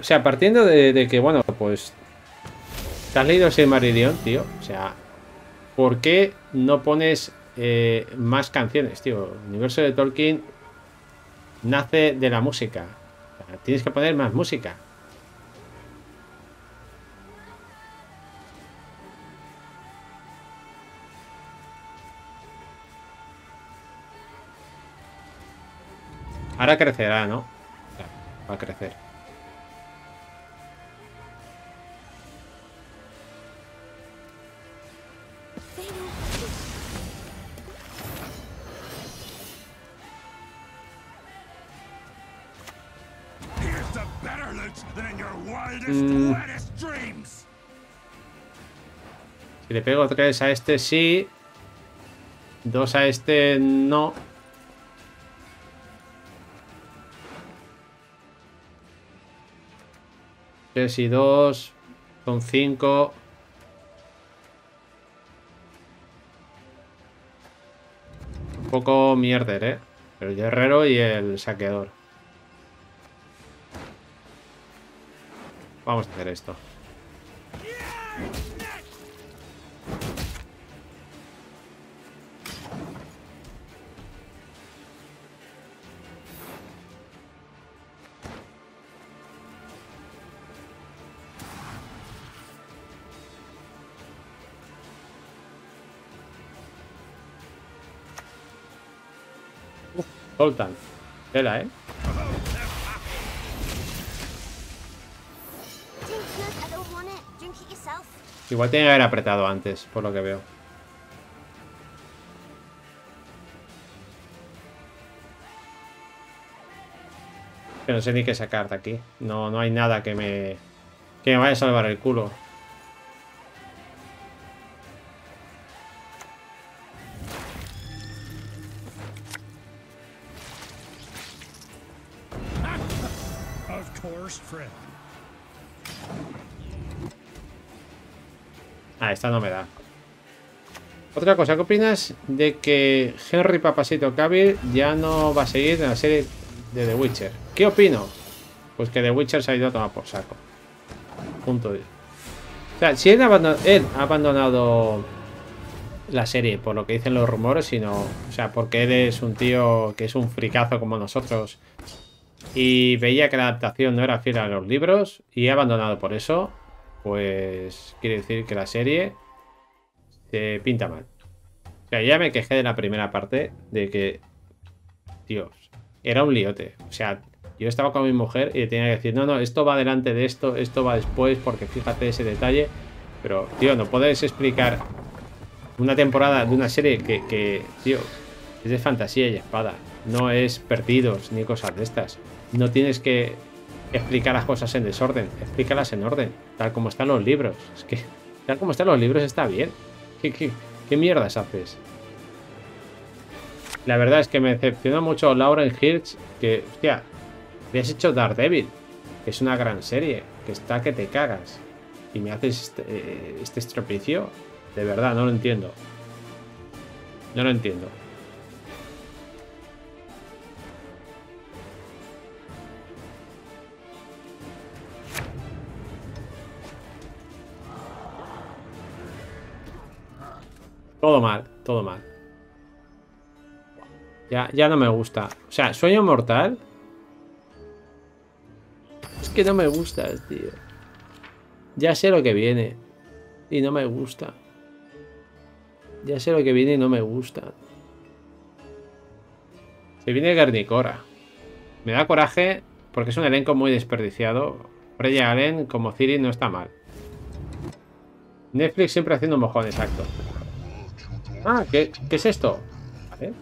o sea, partiendo de que, bueno, pues... ¿Te has leído el Silmarillion, tío? O sea, ¿por qué no pones más canciones, tío? El universo de Tolkien nace de la música. Tienes que poner más música. Ahora crecerá, ¿no? Va a crecer. Si le pego 3 a este sí, 2 a este no. Tres y 2 son 5. Un poco mierder, ¿eh? El guerrero y el saqueador. Vamos a hacer esto. Soltan. Tela, ¿eh? Igual tiene que haber apretado antes, por lo que veo. que no sé ni qué sacar de aquí. No, no hay nada que me vaya a salvar el culo. Ah, esta no me da. Otra cosa, ¿qué opinas de que Henry Papasito Cavill ya no va a seguir en la serie de The Witcher? ¿Qué opino? Pues que The Witcher se ha ido a tomar por saco. Punto. O sea, si él ha abandonado la serie por lo que dicen los rumores, sino, o sea, porque él es un tío que es un fricazo como nosotros y veía que la adaptación no era fiel a los libros y ha abandonado por eso, pues quiere decir que la serie se pinta mal. O sea, ya me quejé de la primera parte de que, Dios, era un liote. O sea, yo estaba con mi mujer y le tenía que decir, no, no, esto va delante de esto, esto va después, porque fíjate ese detalle. Pero, tío, no puedes explicar una temporada de una serie que tío, es de fantasía y espada. No es Perdidos ni cosas de estas. No tienes que explicar las cosas en desorden. Explícalas en orden. Tal como están los libros. Es que tal como están los libros está bien. ¿Qué mierdas haces? La verdad es que me decepcionó mucho Lauren Hirsch. Que, hostia, me has hecho Daredevil. Que es una gran serie. Que está que te cagas. Y me haces este estropicio. De verdad, no lo entiendo. No lo entiendo. Todo mal, todo mal. Ya no me gusta. O sea, Sueño Mortal. Es que no me gusta, tío. Ya sé lo que viene. Y no me gusta. Ya sé lo que viene y no me gusta. Se viene Guernicora. Me da coraje porque es un elenco muy desperdiciado. Freya Galen como Ciri no está mal. Netflix siempre haciendo mojón, exacto. Ah, ¿qué es esto? A ver.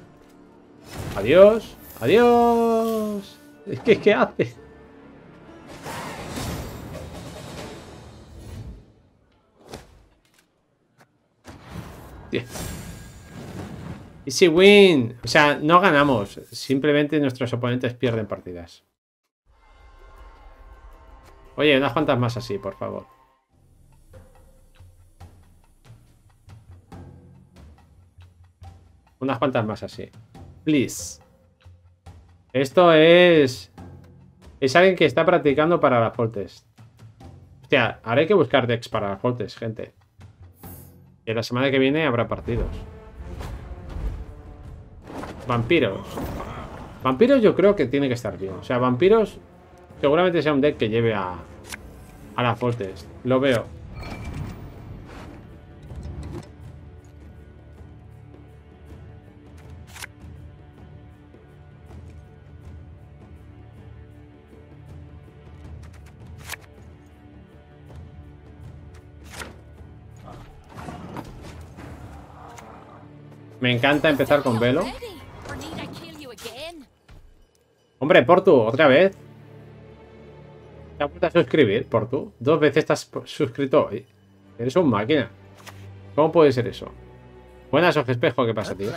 Adiós. Adiós. ¿Qué hace? Yeah. Easy win. O sea, no ganamos. Simplemente nuestros oponentes pierden partidas. Oye, unas cuantas más así, por favor. Unas cuantas más así. Please. Esto es... Es alguien que está practicando para las fortes. Hostia, ahora hay que buscar decks para las fortes, gente. Y la semana que viene habrá partidos. Vampiros. Vampiros yo creo que tiene que estar bien. O sea, vampiros... Seguramente sea un deck que lleve a las fortes. Lo veo. Me encanta empezar con Velo. Hombre, Portu, otra vez. Te has vuelto a suscribir, Portu. 2 veces estás suscrito hoy. Eres un máquina. ¿Cómo puede ser eso? Buenas, Ojespejo, ¿qué pasa, tío?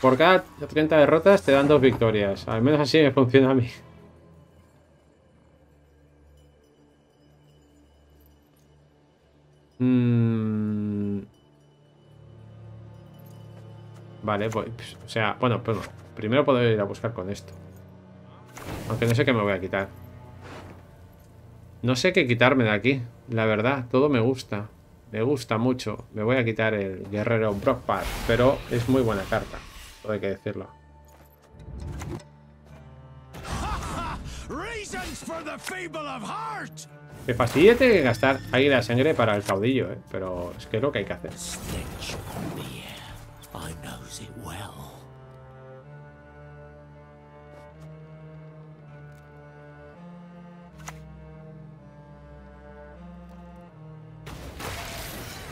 Por cada 30 derrotas te dan 2 victorias. Al menos así me funciona a mí. Vale, pues, o sea, bueno, pero primero puedo ir a buscar con esto. Aunque no sé qué me voy a quitar. No sé qué quitarme de aquí, la verdad, todo me gusta. Me gusta mucho. Me voy a quitar el Guerrero Brockpart, pero es muy buena carta, todo hay que decirlo. Me fastidia tener que gastar Águila de Sangre para el caudillo, pero es que es lo que hay que hacer. I knows it well.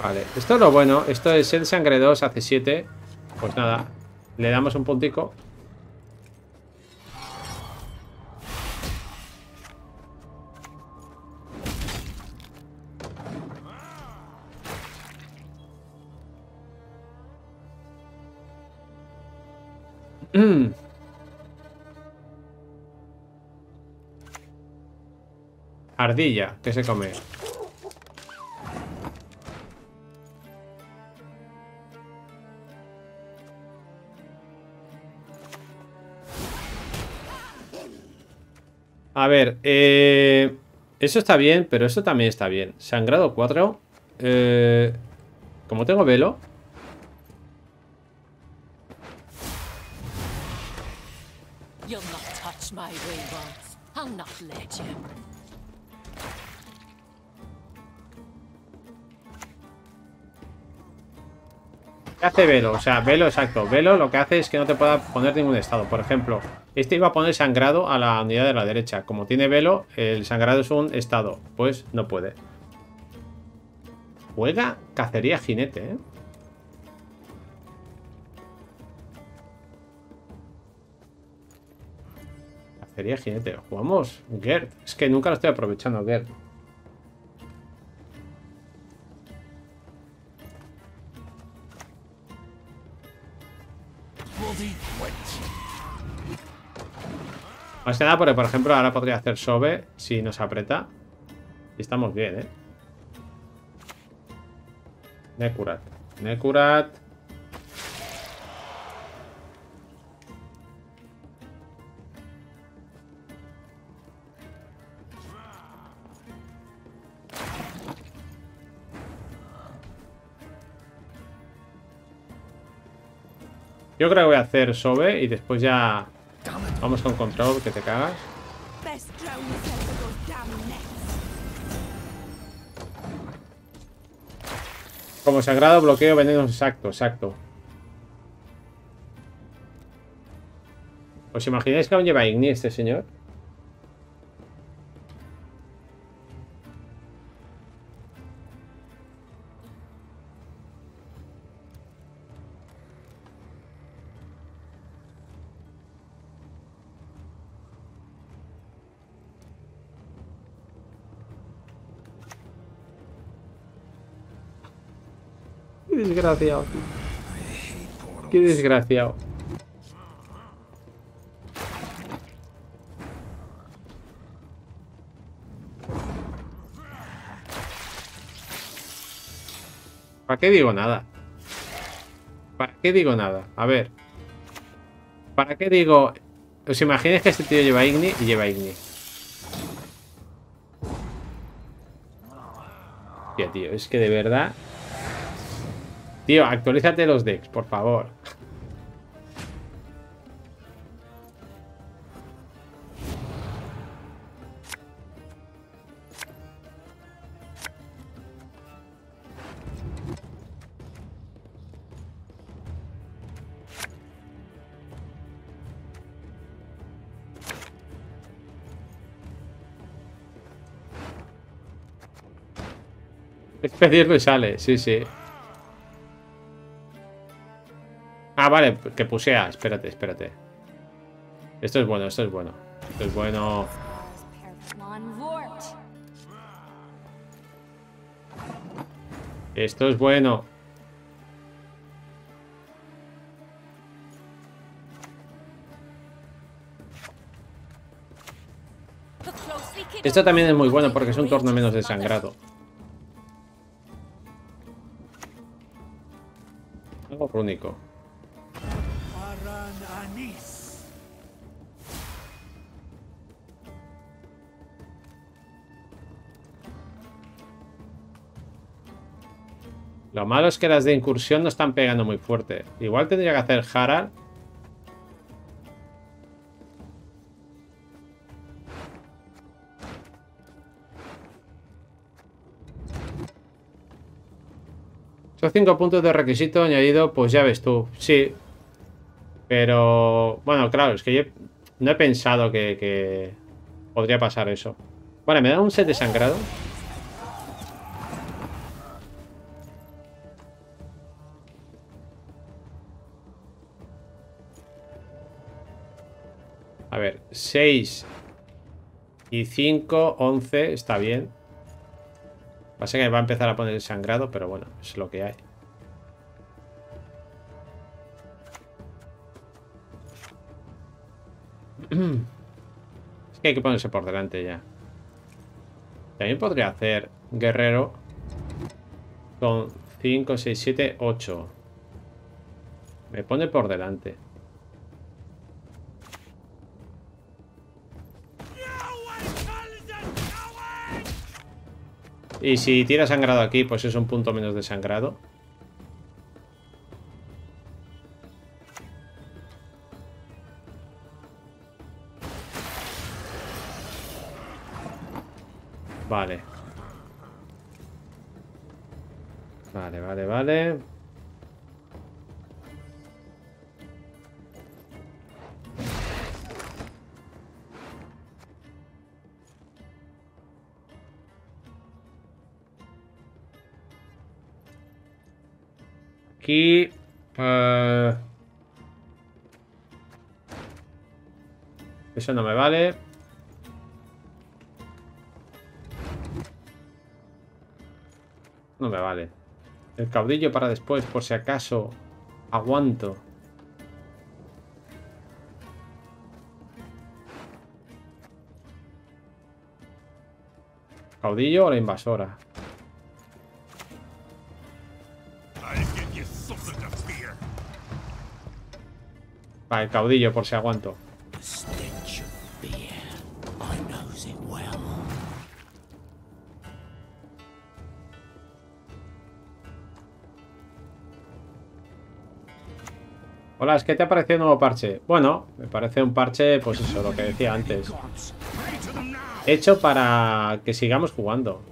Vale, esto es lo bueno. Esto es el sangre 2 hace 7. Pues nada, le damos un puntico. Ardilla, que se come. A ver, eso está bien, pero eso también está bien. Sangrado 4. Como tengo velo. ¿Qué hace velo? O sea, velo, exacto. Velo lo que hace es que no te pueda poner ningún estado. Por ejemplo, este iba a poner sangrado a la unidad de la derecha. Como tiene velo, el sangrado es un estado. Pues no puede. Juega cacería jinete, ¿eh? Cacería jinete. Jugamos Gerd. Es que nunca lo estoy aprovechando, Gerd. Más que nada porque, por ejemplo, ahora podría hacer Sobe si nos aprieta. Y estamos bien, ¿eh? Nekurat. Nekurat. Yo creo que voy a hacer Sobe y después ya... Vamos con control, que te cagas. Como sagrado, bloqueo, veneno, exacto, exacto. ¿Os imagináis que aún lleva Igni este señor? Qué desgraciado, tío. Qué desgraciado. ¿Para qué digo nada? ¿Para qué digo nada? A ver. ¿Para qué digo? ¿Os imagináis que este tío lleva Igni y lleva Igni? Tío, tío, es que de verdad... Tío, actualízate los decks, por favor. Es pedirle sale, sí, sí. Ah, vale, que pusea. Espérate, espérate. Esto es bueno, esto es bueno. Esto es bueno. Esto es bueno. Esto también es muy bueno porque es un turno menos de sangrado. Algo rúnico. Lo malo es que las de incursión no están pegando muy fuerte. Igual tendría que hacer Harald. Son 5 puntos de requisito añadido, pues ya ves tú. Sí. Pero... Bueno, claro, es que yo no he pensado que podría pasar eso. Bueno, me da un set de sangrado. A ver, 6 y 5, 11, está bien. Pasa que va a empezar a poner el sangrado, pero bueno, es lo que hay. Es que hay que ponerse por delante ya. También podría hacer guerrero con 5, 6, 7, 8. Me pone por delante. Y si tira sangrado aquí, pues es un punto menos de sangrado. Vale. Vale, vale, vale. Aquí... eso no me vale. No me vale. El caudillo para después, por si acaso aguanto. ¿Caudillo o la invasora? Vale, el caudillo por si aguanto. Hola, ¿es que te ha parecido un nuevo parche? Bueno, me parece un parche, pues eso, lo que decía antes. Hecho para que sigamos jugando.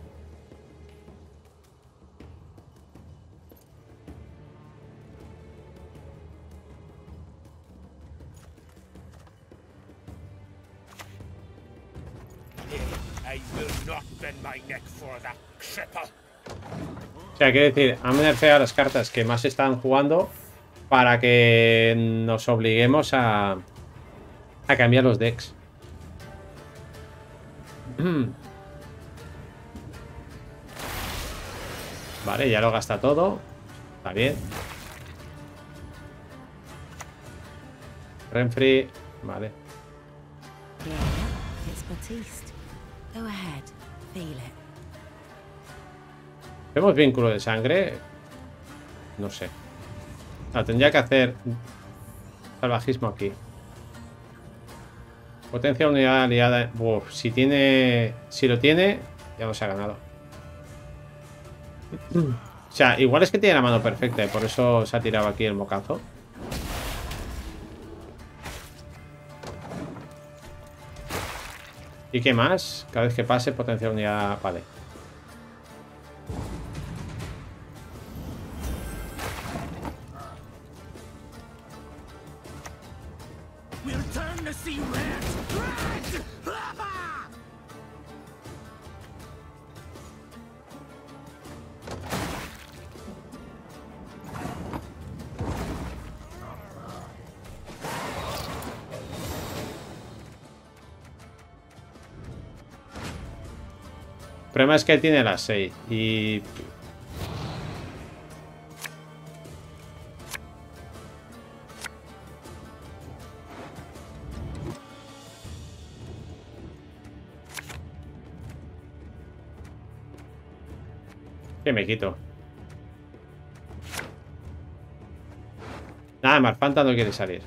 O sea, quiero decir, han nerfeado las cartas que más están jugando para que nos obliguemos a cambiar los decks. Vale, ya lo gasta todo. Está bien. Renfri, vale. ¿Vemos vínculo de sangre? No sé. Ah, tendría que hacer salvajismo aquí. Potencia unidad aliada. Uf, si tiene. Si lo tiene, ya nos ha ganado. O sea, igual es que tiene la mano perfecta y por eso se ha tirado aquí el mocazo. ¿Y qué más? Cada vez que pase, potencia unidad. Vale. El problema es que tiene las 6 y... ¿Qué me quito? Nada, Marfanta no quiere salir.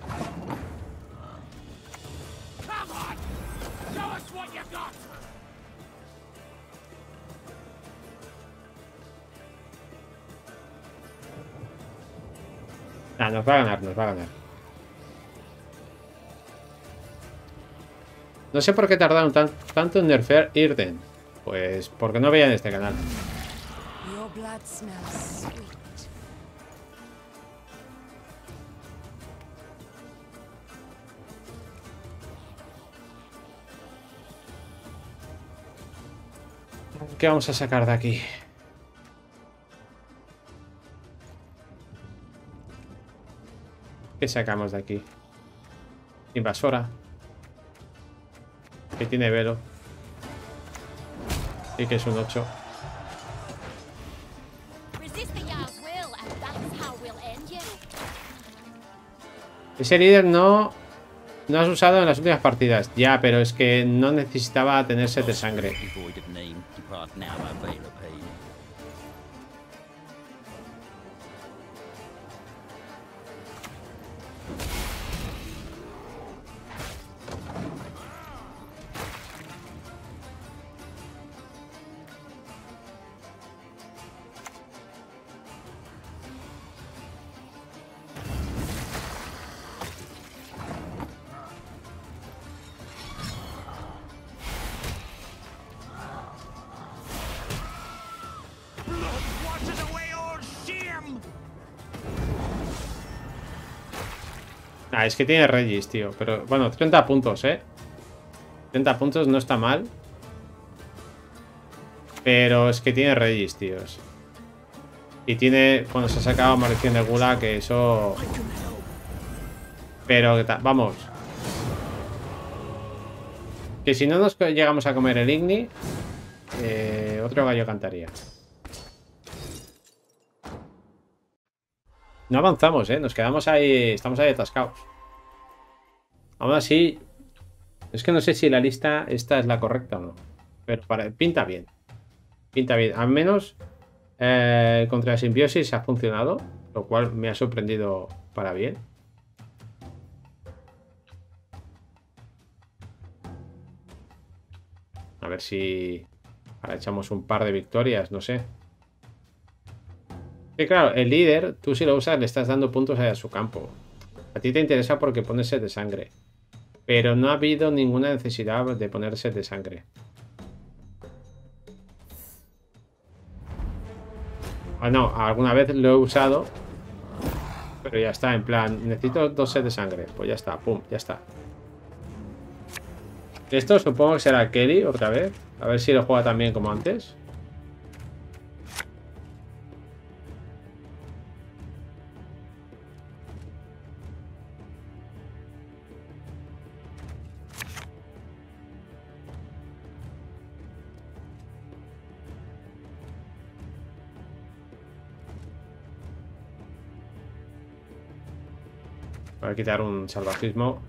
Ah, nos va a ganar, nos va a ganar. No sé por qué tardaron tanto en nerfear Irden. Pues porque no veían este canal. ¿Qué vamos a sacar de aquí? ¿Qué sacamos de aquí? Invasora. Que tiene velo. Y que es un 8. Ese líder no... No has usado en las últimas partidas. Ya, pero es que no necesitaba tener sed de sangre. Ah, es que tiene Regis, tío. Pero bueno, 30 puntos, ¿eh? 30 puntos no está mal. Pero es que tiene Regis, tíos. Y tiene... Bueno, se ha sacado maldición de Gula, que eso... Pero vamos. Que si no nos llegamos a comer el Igni, otro gallo cantaría. No avanzamos, ¿eh? Nos quedamos ahí... Estamos ahí atascados. Aún así... Es que no sé si la lista esta es la correcta o no. Pero pinta bien. Pinta bien. Al menos contra la simbiosis ha funcionado. Lo cual me ha sorprendido para bien. A ver si... Ahora echamos un par de victorias, no sé. Que claro, el líder, tú si lo usas le estás dando puntos a su campo. A ti te interesa porque pones sed de sangre. Pero no ha habido ninguna necesidad de poner sed de sangre. Ah, no, alguna vez lo he usado. Pero ya está, en plan, necesito 2 sed de sangre. Pues ya está, pum, ya está. Esto supongo que será Kelly otra vez. A ver si lo juega también como antes. Voy a quitar un salvajismo.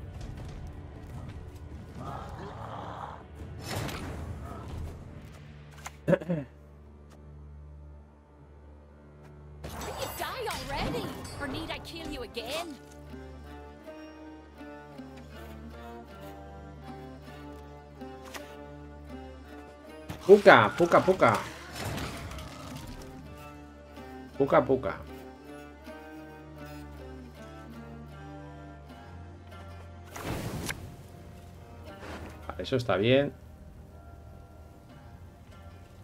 Puca, puca, puca. Puca, puca. Eso está bien.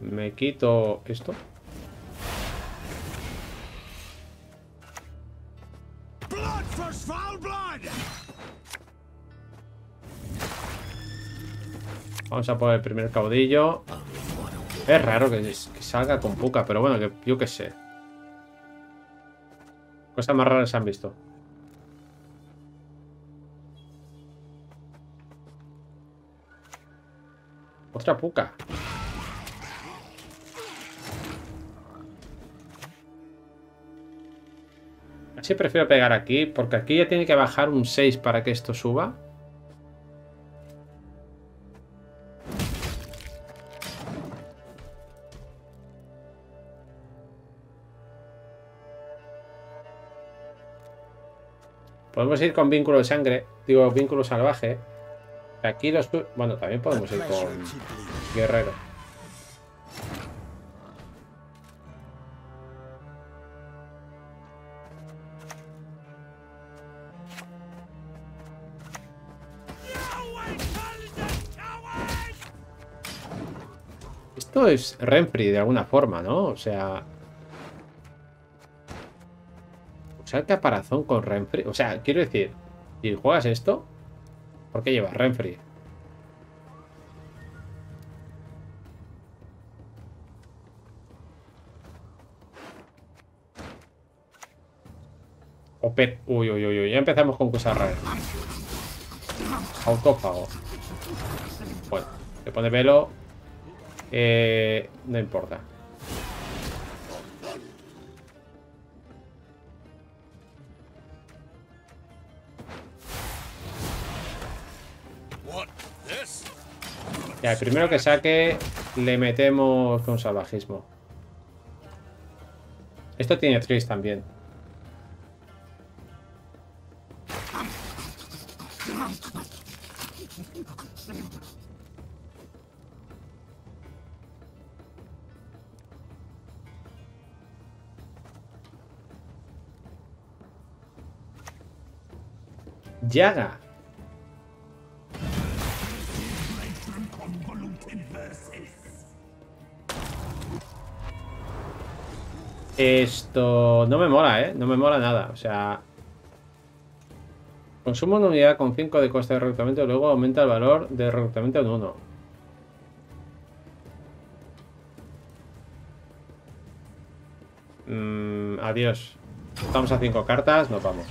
Me quito esto. Vamos a por el primer caudillo. Es raro que salga con Puca, pero bueno, que, yo qué sé. Cosas más raras se han visto. Otra Puca. Así prefiero pegar aquí, porque aquí ya tiene que bajar un 6 para que esto suba. Podemos ir con vínculo de sangre, digo, vínculo salvaje. Aquí los... Bueno, también podemos ir con guerrero. Esto es Renfri de alguna forma, ¿no? O sea... Usar caparazón con Renfri. O sea, quiero decir, si juegas esto... ¿Por qué llevas Renfri? Oper... Uy, uy, uy, uy. Ya empezamos con cosas raras. Autófago. Bueno, le pone velo. No importa. Ya, el primero que saque le metemos con salvajismo. Esto tiene Triss también. Llaga. Esto no me mola, ¿eh? No me mola nada. O sea... Consumo una unidad con 5 de coste de reclutamiento, luego aumenta el valor de reclutamiento en 1. Adiós. Estamos a 5 cartas, nos vamos.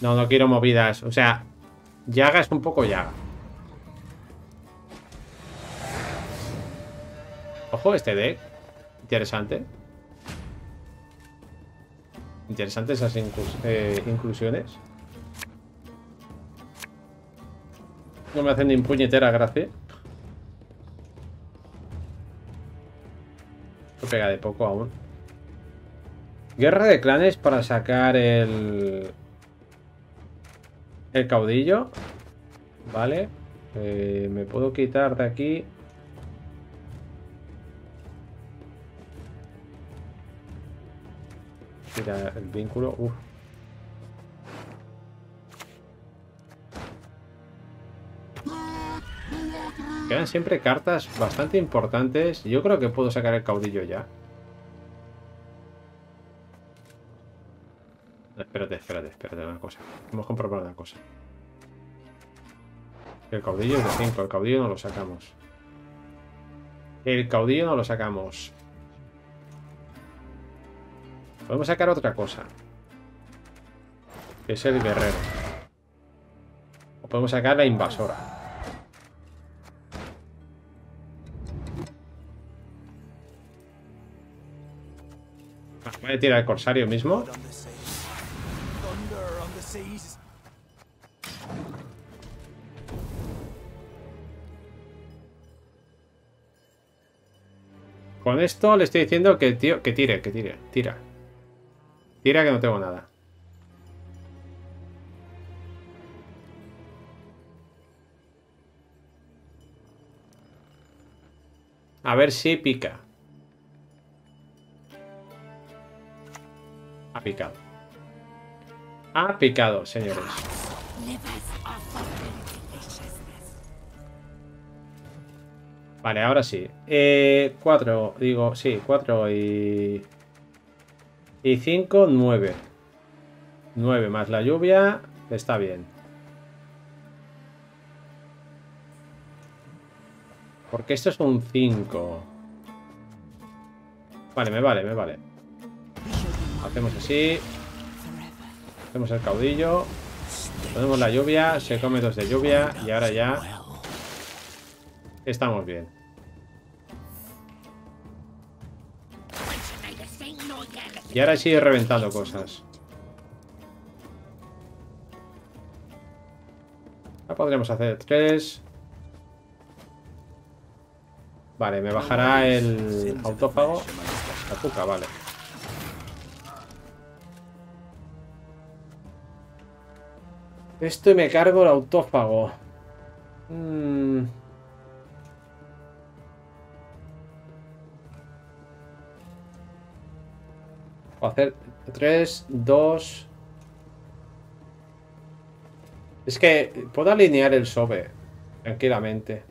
No, no quiero movidas. O sea, Llaga es un poco Llaga. Ojo, este deck. Interesante. Interesantes esas inclusiones. No me hacen ni puñetera gracia. Esto pega de poco aún. Guerra de clanes para sacar el... El caudillo. Vale. Me puedo quitar de aquí. Mira el vínculo. Uf. Quedan siempre cartas bastante importantes. Yo creo que puedo sacar el caudillo ya. Espérate una cosa. Hemos comprobado una cosa. El caudillo es de 5. El caudillo no lo sacamos. Podemos sacar otra cosa. Que es el guerrero. O podemos sacar la invasora. Voy a tirar el corsario mismo. Con esto le estoy diciendo que, tío, que tire. Tira que no tengo nada. A ver si pica. Ha picado. Ha picado, señores. Vale, ahora sí. 4, digo, sí, 4 y... Y 5, 9. 9 más la lluvia. Está bien. Porque esto es un 5. Vale, me vale. Hacemos así. Hacemos el caudillo. Ponemos la lluvia. Se come 2 de lluvia. Y ahora ya... Estamos bien. Y ahora sigue reventando cosas. Ya podremos hacer 3. Vale, me bajará el autófago. La puca, vale. Esto y me cargo el autófago. O hacer 3, 2... Es que puedo alinear el Sobe tranquilamente.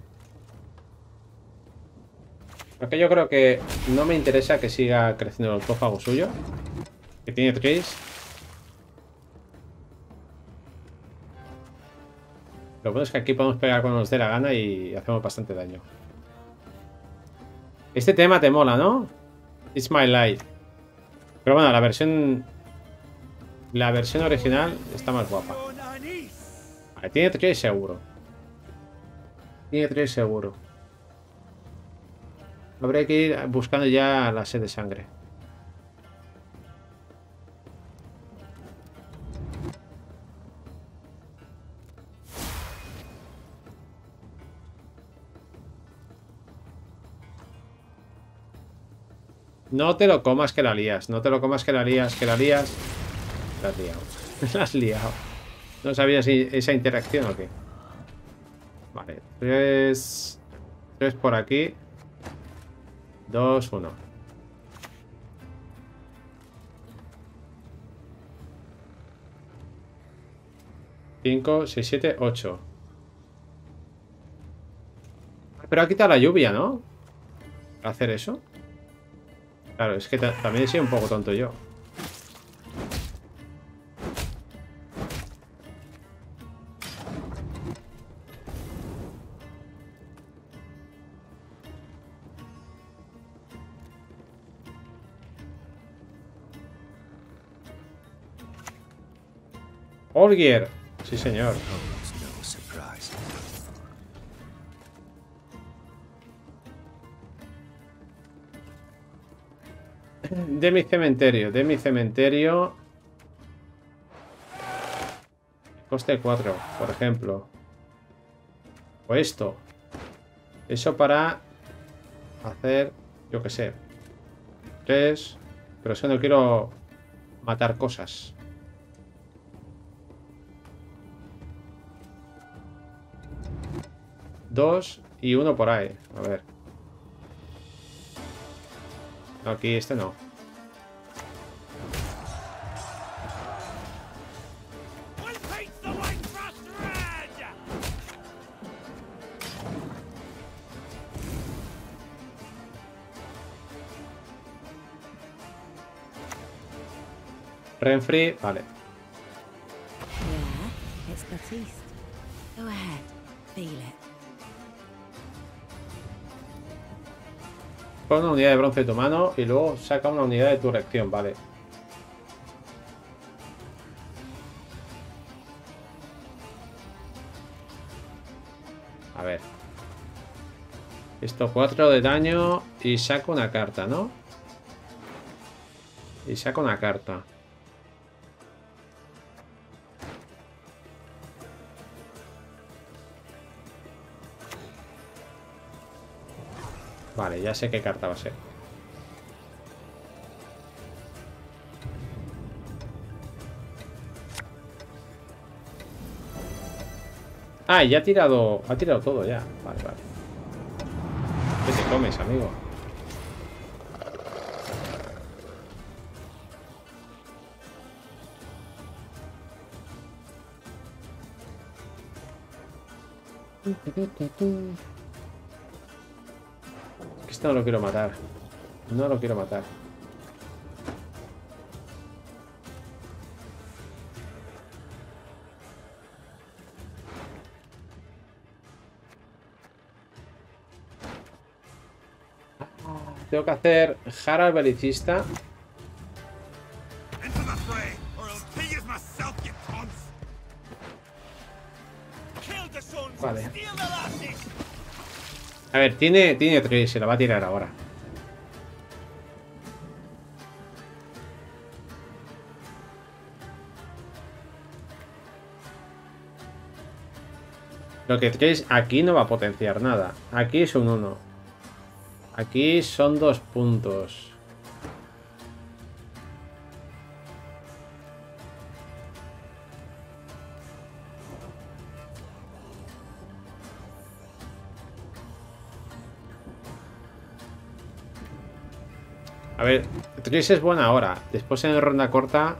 Aunque yo creo que no me interesa que siga creciendo el autófago suyo. Que tiene 3. Lo bueno es que aquí podemos pegar cuando nos dé la gana y hacemos bastante daño. Este tema te mola, ¿no? It's my life. Pero bueno, la versión original está más guapa. Vale, tiene 3 seguro. Habría que ir buscando ya la sed de sangre. No te lo comas, que la lías. No te lo comas, que la lías, que la lías. La has liado. La has liado. No sabía si esa interacción o qué. Vale. Tres por aquí. 2, 1. Cinco, 6, 7, 8. Pero ha quitado la lluvia, ¿no? ¿Para hacer eso? Claro, es que también he sido un poco tonto yo. Olgier. Sí, señor. De mi cementerio, de mi cementerio. Coste 4, por ejemplo. O esto. Eso para hacer, yo qué sé. 3. Pero eso no quiero matar cosas. Dos y uno por ahí. A ver. Aquí este no. Renfri, vale. Yeah, it's the feast. Go ahead, feel it. Pon una unidad de bronce de tu mano y luego saca una unidad de tu reacción, vale. A ver. Esto 4 de daño y saco una carta, ¿no? Y saco una carta. Vale, ya sé qué carta va a ser. Ah, ya ha tirado todo ya. Vale, vale. ¿Qué te comes, amigo? No lo quiero matar. No lo quiero matar. Tengo que hacer Harald belicista. Vale. A ver, tiene 3, se la va a tirar ahora. Lo que 3 aquí no va a potenciar nada. Aquí es un 1. Aquí son 2 puntos. A ver, Triss es buena ahora. Después en ronda corta,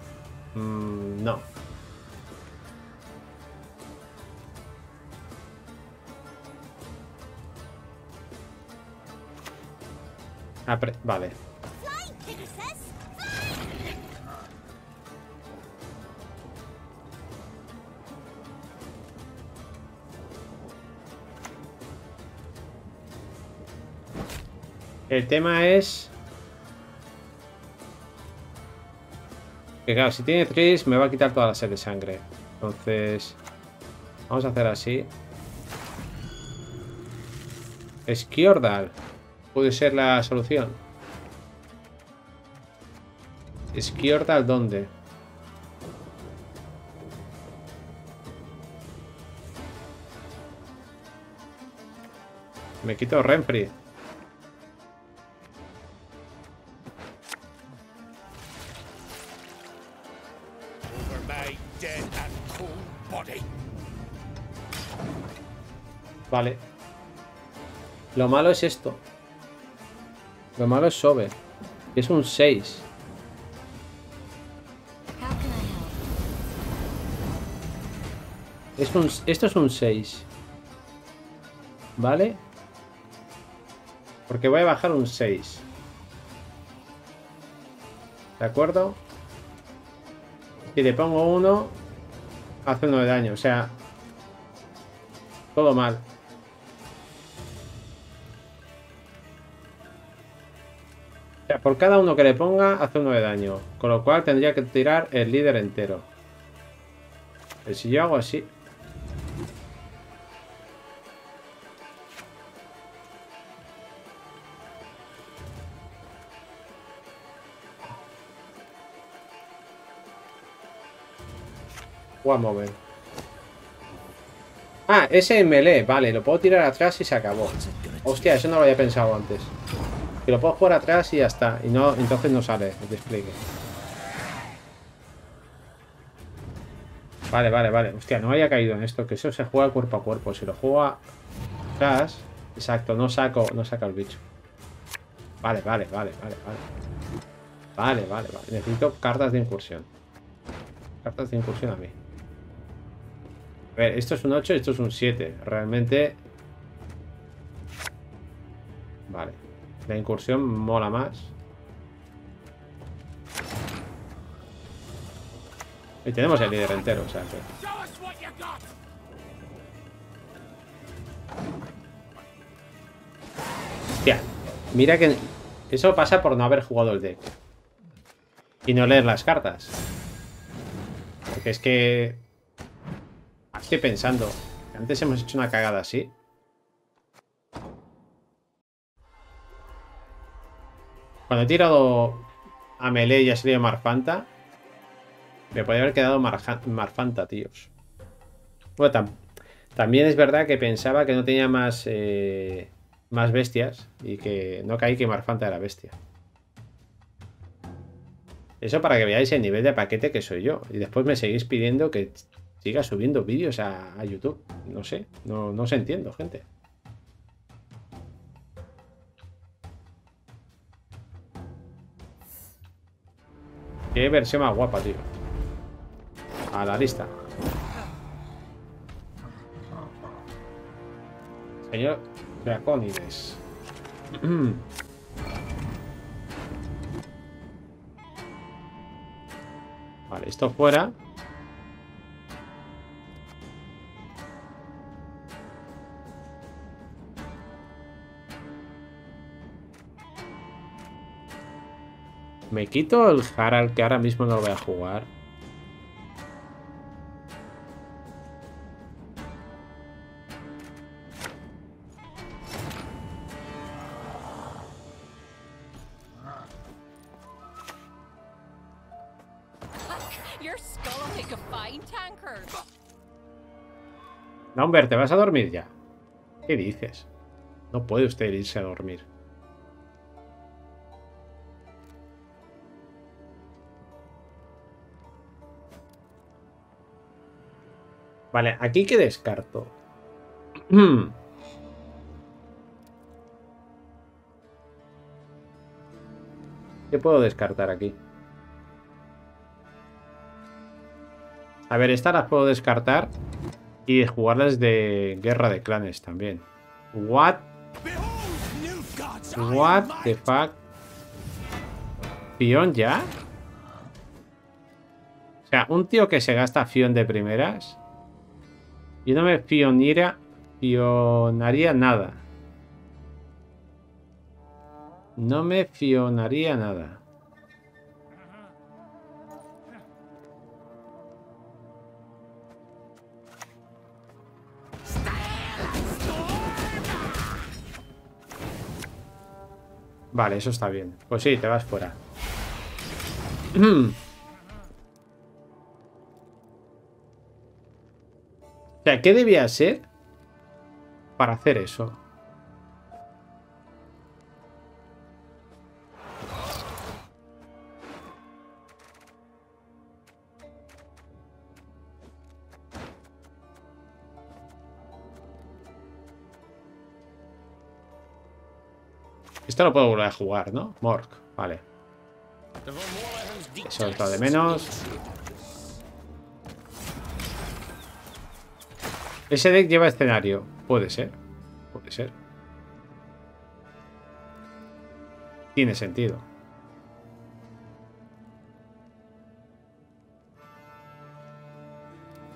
no. Vale. El tema es... claro, si tiene 3 me va a quitar toda la sed de sangre. Entonces vamos a hacer así. Skjordar puede ser la solución. Skjordar, ¿dónde? Me quito Renfri. Vale. Lo malo es esto. Lo malo es Sobe. Es un 6. Esto es un 6. ¿Vale? Porque voy a bajar un 6. ¿De acuerdo? Si le pongo uno, hace 9 de daño. O sea, todo mal. O sea, por cada uno que le ponga, hace 9 de daño. Con lo cual tendría que tirar el líder entero. Pero si yo hago así... a mover. Ah, ese melee, vale, lo puedo tirar atrás y se acabó. Hostia, eso no lo había pensado antes. Que lo puedo jugar atrás y ya está. Y no, entonces no sale el despliegue. Vale, vale, vale. Hostia, no había caído en esto, que eso se juega cuerpo a cuerpo. Si lo juega atrás, exacto, no saca el bicho. Vale, vale, vale, vale, vale. Vale, vale, vale. Necesito cartas de incursión. Cartas de incursión a mí. A ver, esto es un 8 y esto es un 7. Realmente... Vale. La incursión mola más. Y tenemos el líder entero, o sea que... Hostia. Mira que... Eso pasa por no haber jugado el deck. Y no leer las cartas. Porque es que... Estoy pensando, antes hemos hecho una cagada así. Cuando he tirado a melee y ha salido Marfanta, me podría haber quedado Marfanta, tíos. Bueno, también es verdad que pensaba que no tenía más, más bestias y que no caí que Marfanta era bestia. Eso para que veáis el nivel de paquete que soy yo. Y después me seguís pidiendo que... Siga subiendo vídeos a YouTube. No sé, no se entiendo, gente. Qué versión más guapa, tío. A la lista. Señor Dracónides. Vale, esto fuera. Me quito el Harald, que ahora mismo no lo voy a jugar. Humbert, ¿te vas a dormir ya? ¿Qué dices? No puede usted irse a dormir. Vale, aquí que descarto. ¿Qué puedo descartar aquí? A ver, estas las puedo descartar y jugarlas de Guerra de Clanes también. What the fuck? ¿Fion ya? O sea, un tío que se gasta Fion de primeras... Yo no me fionaría nada. No me fionaría nada. Vale, eso está bien. Pues sí, te vas fuera. O sea, ¿qué debía hacer para hacer eso? Esto lo puedo volver a jugar, ¿no? Mork, vale. Eso es lo de menos. Ese deck lleva escenario. Puede ser. Puede ser. Tiene sentido.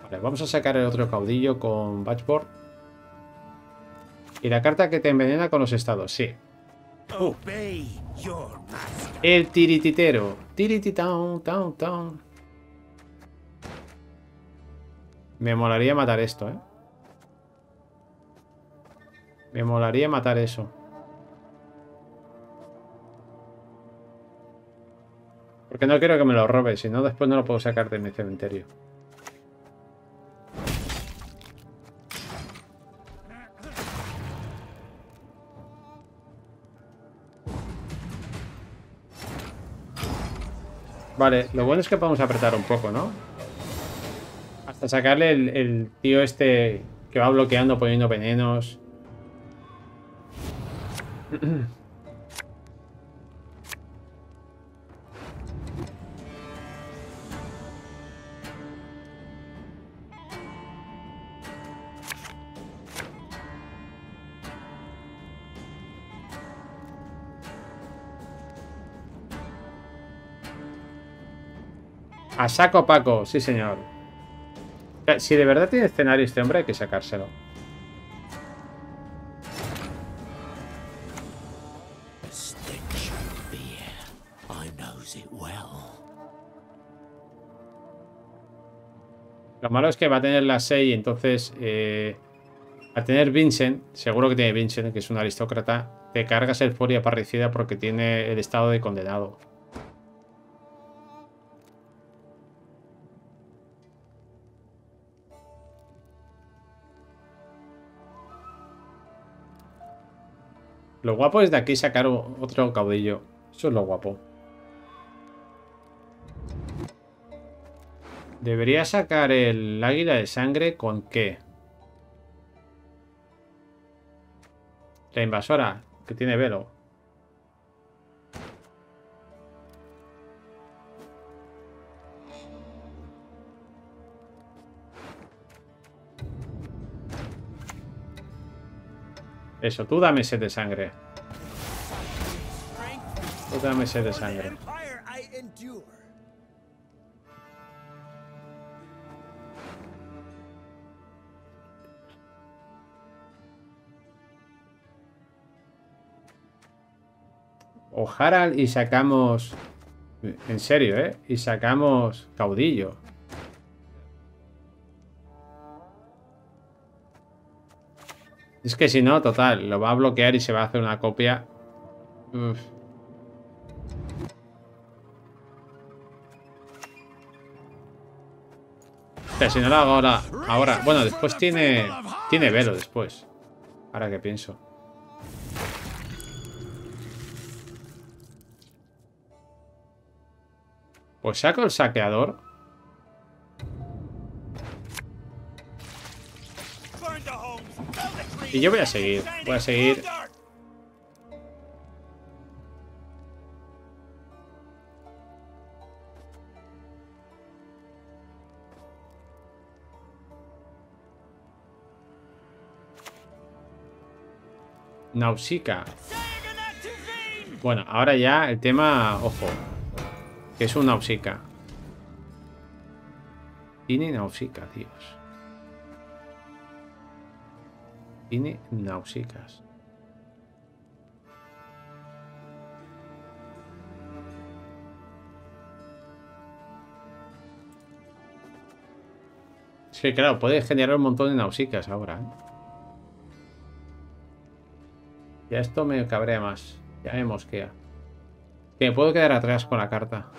Vale, vamos a sacar el otro caudillo con Batchmore. Y la carta que te envenena con los estados, sí. El tirititero. Tirititown. Me molaría matar esto, ¿eh? Me molaría matar eso. Porque no quiero que me lo robe, si no después no lo puedo sacar de mi cementerio. Vale, lo bueno es que podemos apretar un poco, ¿no? Hasta sacarle el tío este que va bloqueando, poniendo venenos. A saco Paco, sí señor. Si de verdad tiene escenario este hombre, hay que sacárselo. Lo malo es que va a tener la 6, entonces a tener Vincent, seguro que tiene Vincent, que es un aristócrata, te cargas el Furia parricida porque tiene el estado de condenado. Lo guapo es de aquí sacar otro caudillo. Eso es lo guapo. Debería sacar el águila de sangre con qué. La invasora, que tiene velo. Eso, tú dame sed de sangre. Tú dame sed de sangre. O Harald y sacamos... En serio, ¿eh? Y sacamos caudillo. Es que si no, total, lo va a bloquear y se va a hacer una copia. Uf. O sea, si no lo hago ahora... Bueno, después tiene velo después. Ahora que pienso. Pues saco el saqueador. Y yo voy a seguir, Nausica. Bueno, ahora ya el tema, ojo, que es un Nausica. Tiene Nausica, tíos. Tiene náusicas. Es que claro, puede generar un montón de náusicas ahora, ¿eh? Ya esto me cabrea más. Ya me mosquea. Que me puedo quedar atrás con la carta.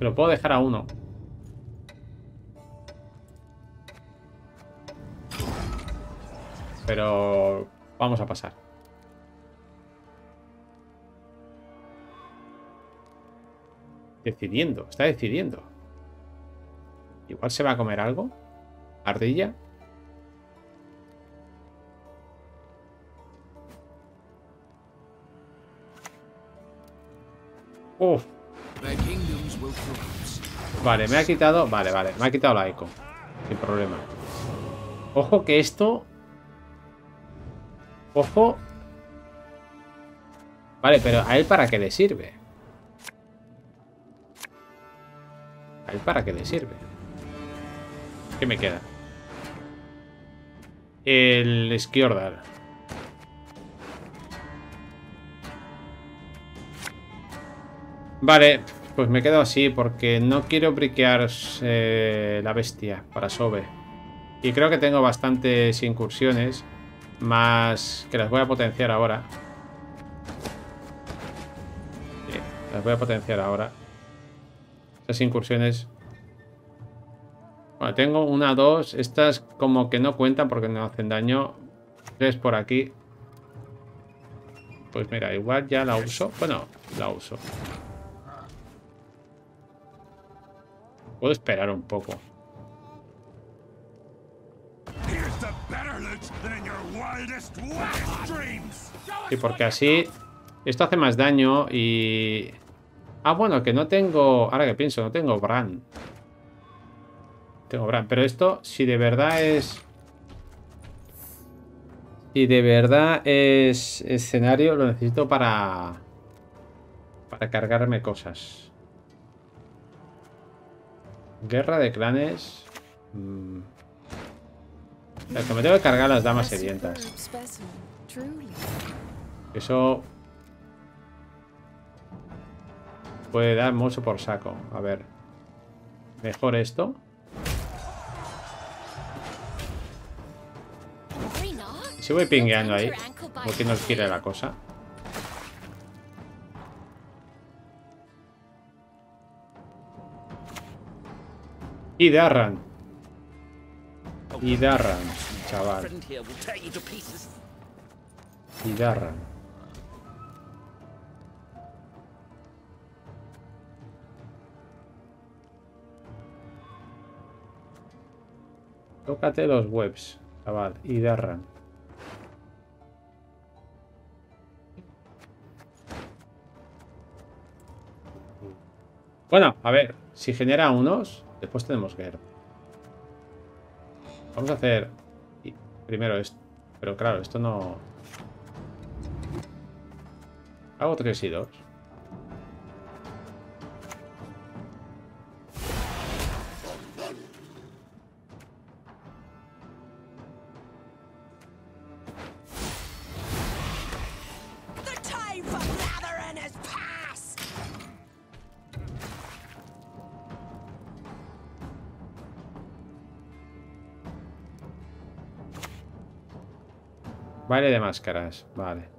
Lo puedo dejar a uno. pero vamos a pasar. Decidiendo, está decidiendo. Igual se va a comer algo. Ardilla. Uf. Vale, me ha quitado. Vale, vale, me ha quitado la eco. Sin problema. Ojo que esto. Ojo. Vale, pero ¿a él para qué le sirve? ¿A él para qué le sirve? ¿Qué me queda? El Skjordar. Vale, pues me quedo así porque no quiero briquear la bestia para Sobe. Y creo que tengo bastantes incursiones, más que las voy a potenciar ahora. Bien, las voy a potenciar ahora. Esas incursiones... Bueno, tengo una, dos. Estas como que no cuentan porque no hacen daño. Tres por aquí. Pues mira, igual ya la uso. Bueno, la uso. Puedo esperar un poco. Y sí, porque así... Esto hace más daño y... Ah, bueno, que no tengo... Ahora que pienso, no tengo Brand. Tengo Brand, pero esto, si de verdad es... Si de verdad es escenario, lo necesito para... Para cargarme cosas. Guerra de clanes. O sea, que me tengo que cargar las damas sedientas. Eso puede dar mucho por saco. A ver. Mejor esto. Se voy pingueando ahí. Porque no quiere la cosa. Idarran. Idarran, chaval. Idarran. Tócate los webs, chaval. Idarran. Bueno, a ver, si genera unos... Después tenemos Gerd. Vamos a hacer primero esto. Pero claro, esto no... Hago 3 y 2. Baile de máscaras, vale.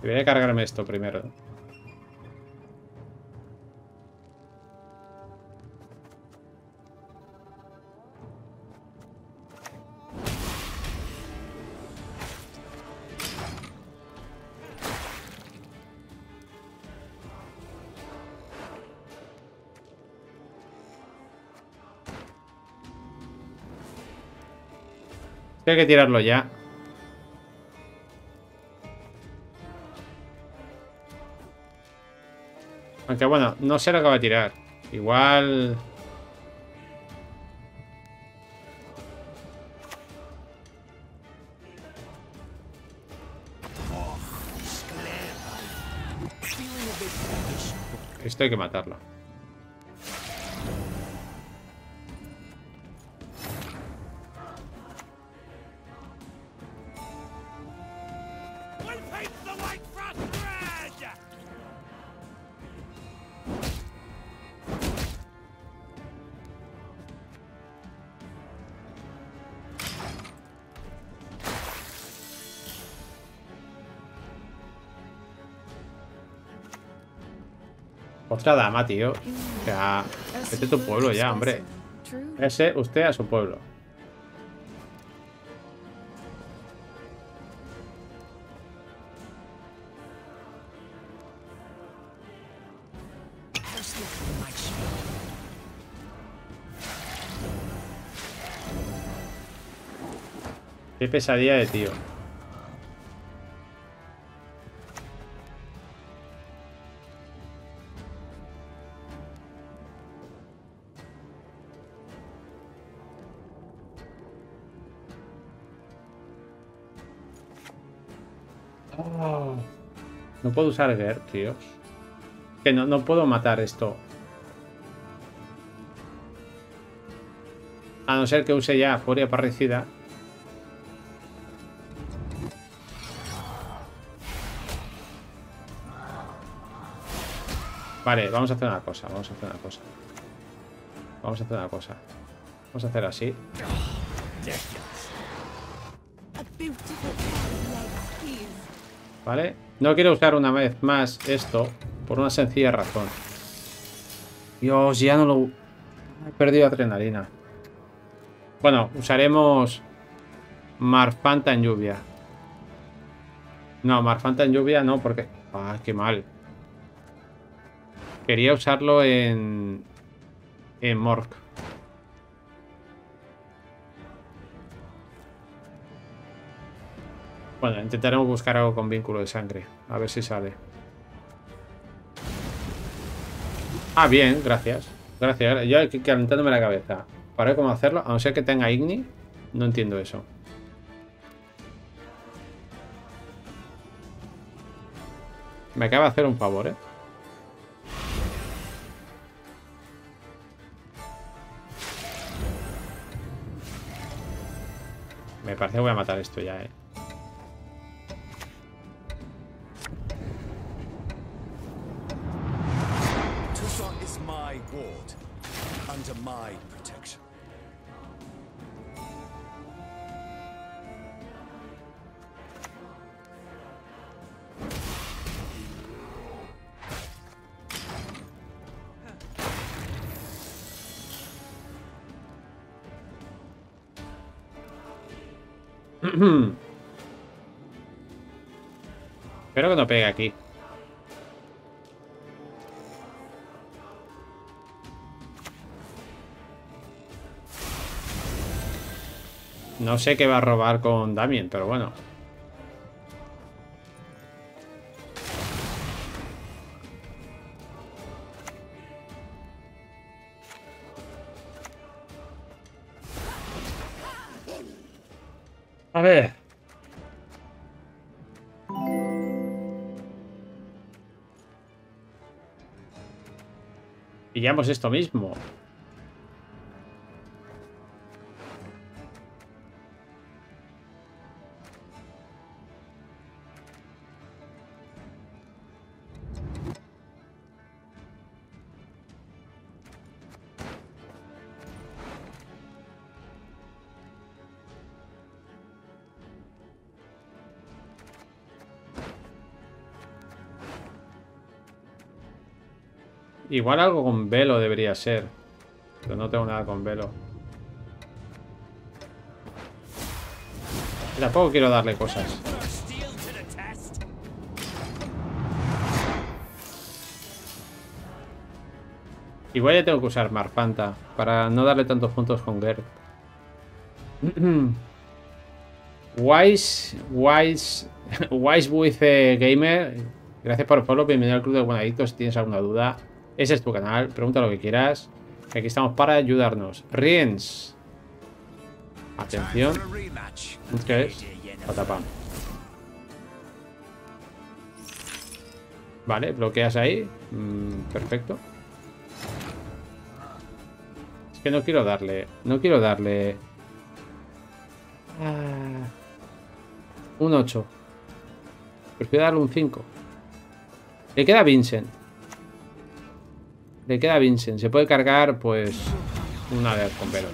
Debería cargarme esto primero. Tengo que tirarlo ya. Aunque bueno, no sé lo que va a tirar. Igual... Esto hay que matarlo. Otra dama, tío. O sea, vete a tu pueblo ya, hombre. Ese, usted a su pueblo. Qué pesadilla de tío. Oh, no puedo usar Gerd, tío. Que no puedo matar esto. A no ser que use ya Furia parricida. Vale, vamos a hacer una cosa, vamos a hacer una cosa. Vamos a hacer una cosa. Vamos a hacer así. Vale. No quiero usar una vez más esto por una sencilla razón. Dios, ya no lo... He perdido adrenalina. Bueno, usaremos Marfanta en lluvia. No, Marfanta en lluvia no, porque... Ah, qué mal. Quería usarlo en Mork. Bueno, intentaremos buscar algo con vínculo de sangre. A ver si sale. Ah, bien, gracias. Gracias. Yo aquí calentándome la cabeza. Para ver cómo hacerlo. A no ser que tenga Igni. No entiendo eso. Me acaba de hacer un favor, ¿eh? Me parece que voy a matar esto ya, eh. Espero que no pegue aquí. No sé qué va a robar con Damien, pero bueno. A ver. Pillamos esto mismo. Igual algo con velo debería ser. Pero no tengo nada con velo. Tampoco quiero darle cosas. Igual ya tengo que usar Marfanta para no darle tantos puntos con Gerd. Wise with Gamer. Gracias por el follow. Bienvenido al Club de Buenadictos. Si tienes alguna duda... Ese es tu canal, pregunta lo que quieras. Aquí estamos para ayudarnos. Riens. Atención. ¿Qué es? Patapam. Vale, bloqueas ahí. Perfecto. Es que no quiero darle. No quiero darle. Un 8. Prefiero darle un 5. Le queda Vincent. Le queda Vincent. Se puede cargar, pues, una de las con velo.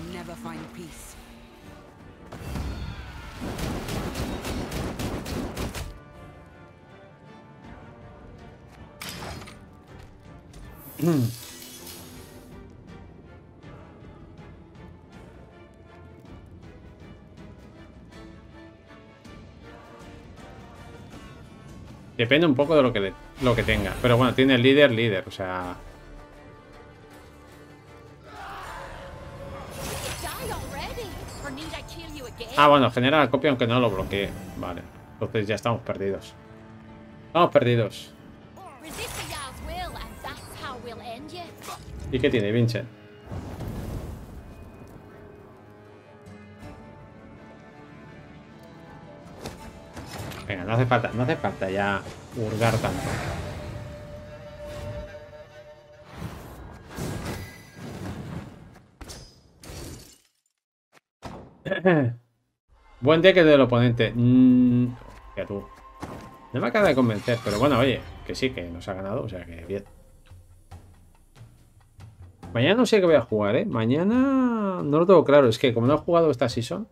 Depende un poco de lo que tenga. Pero bueno, tiene líder, o sea... Ah, bueno, genera la copia aunque no lo bloquee. Vale, entonces ya estamos perdidos. Estamos perdidos. ¿Y qué tiene Vincent? Venga, no hace falta ya hurgar tanto. Buen deck del oponente. Hostia, tú. No me acaba de convencer, pero bueno, oye, que sí, que nos ha ganado, o sea que bien. Mañana no sé qué voy a jugar, ¿eh? Mañana no lo tengo claro. Es que como no he jugado esta season...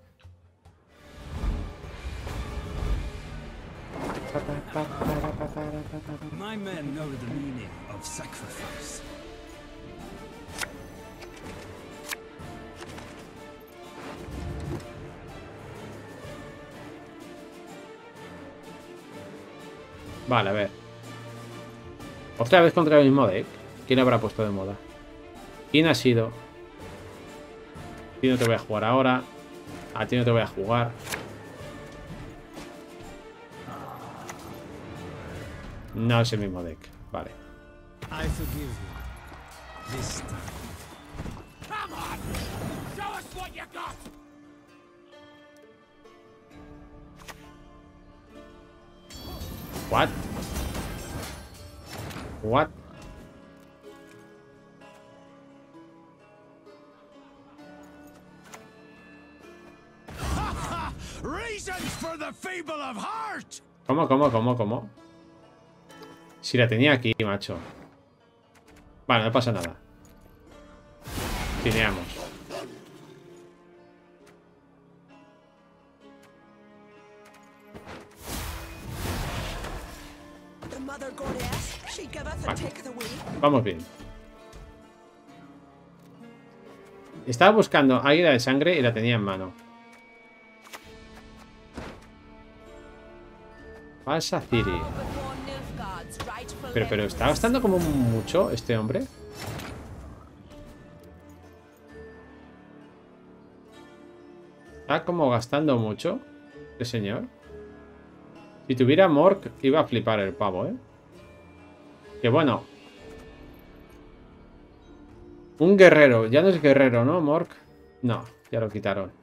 Vale, a ver. Otra vez contra el mismo deck. ¿Quién habrá puesto de moda? ¿Quién ha sido? A ti no te voy a jugar ahora. A ti no te voy a jugar. No es el mismo deck. Vale. What? What? ¿Cómo? Si la tenía aquí, macho. Bueno, no pasa nada. Cineamos. Vale. Vamos bien. Estaba buscando Águila de Sangre y la tenía en mano. Pasa Ciri. Pero está gastando como mucho este hombre. Está como gastando mucho este señor. Si tuviera Mork iba a flipar el pavo, ¿eh? Que bueno. Un guerrero. Ya no es guerrero, ¿no, Mork? No, ya lo quitaron.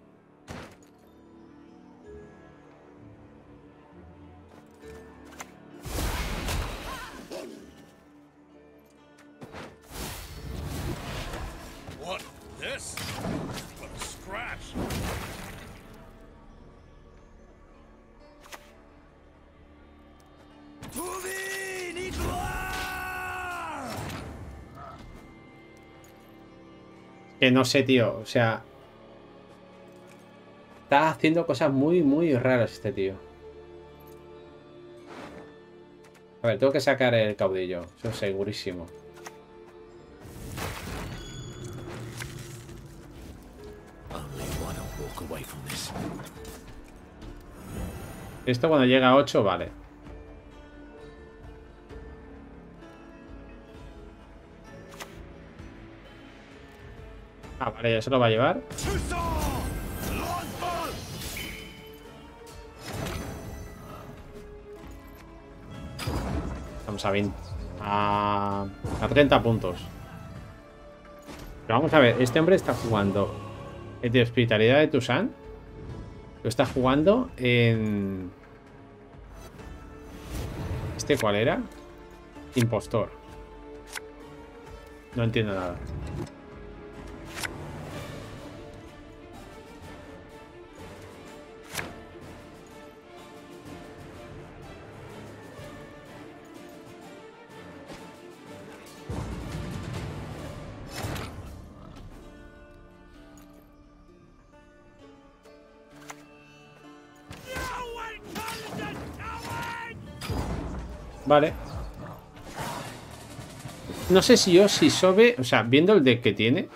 No sé, tío, o sea, está haciendo cosas muy, muy raras este tío. A ver, tengo que sacar el caudillo, eso es segurísimo. Esto cuando llega a 8, vale. Ah, vale, ya se lo va a llevar. Vamos a 20. A 30 puntos. Pero vamos a ver, este hombre está jugando de hospitalidad de Tucson. Lo está jugando en... ¿Este cuál era? Impostor. No entiendo nada. Vale. No sé si yo, si Sobe... O sea, viendo el deck que tiene...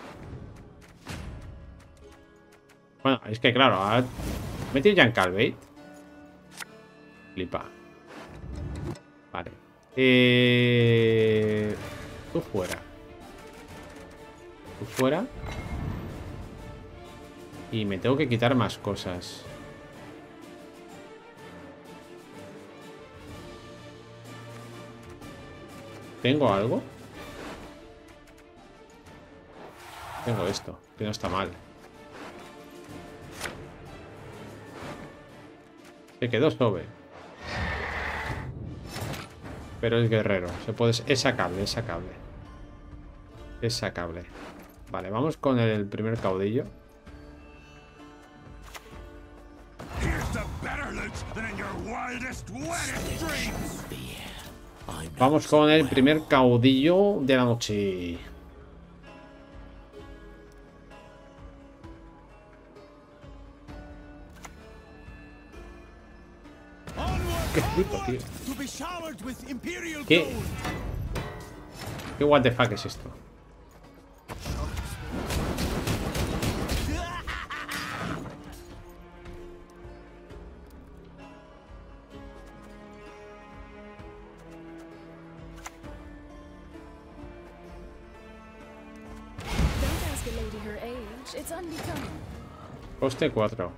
Bueno, es que claro, ahora... Me tiene ya en Calvate. Flipa. Vale. Tú fuera. Tú fuera. Y me tengo que quitar más cosas. ¿Tengo algo? Tengo esto, que no está mal. Se quedó Sobe. Pero es guerrero. Se puede... Es sacable, es sacable. Es sacable. Vale, vamos con el primer caudillo. Vamos con el primer caudillo de la noche. Qué rico, tío. ¿Qué what the fuck es esto? Coste 4.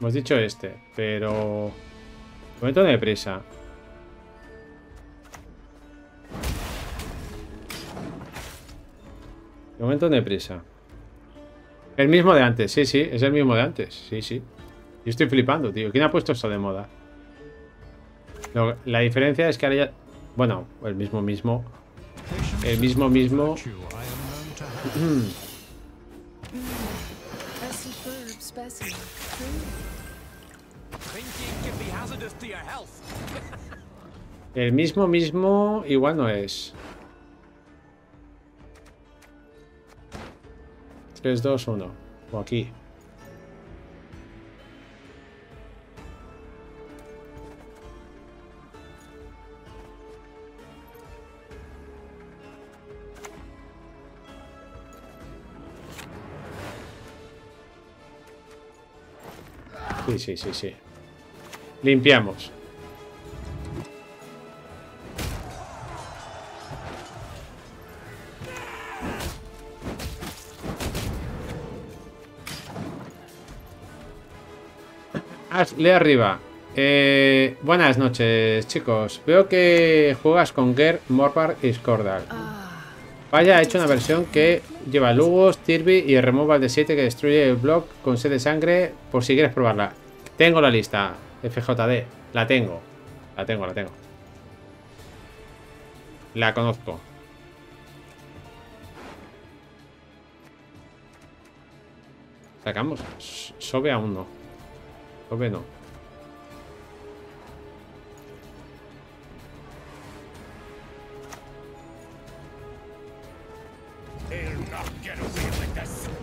Hemos dicho este, pero... Momento de prisa. Momento de prisa. El mismo de antes, sí, es el mismo de antes. Sí. Yo estoy flipando, tío. ¿Quién ha puesto esto de moda? No, la diferencia es que ahora ya... Bueno, el mismo. El mismo. El mismo igual no es. 3, 2, 1. O aquí. Sí. Limpiamos. Hazle arriba. Buenas noches, chicos. Veo que juegas con Gerd, Mork y Skjordar. Vaya, ha hecho una versión que lleva lugos, Tirby y el removal de 7 que destruye el block con sed de sangre, por si quieres probarla. Tengo la lista, FJD. La tengo. La conozco. ¿Sacamos? Sobe aún no. Sobe no.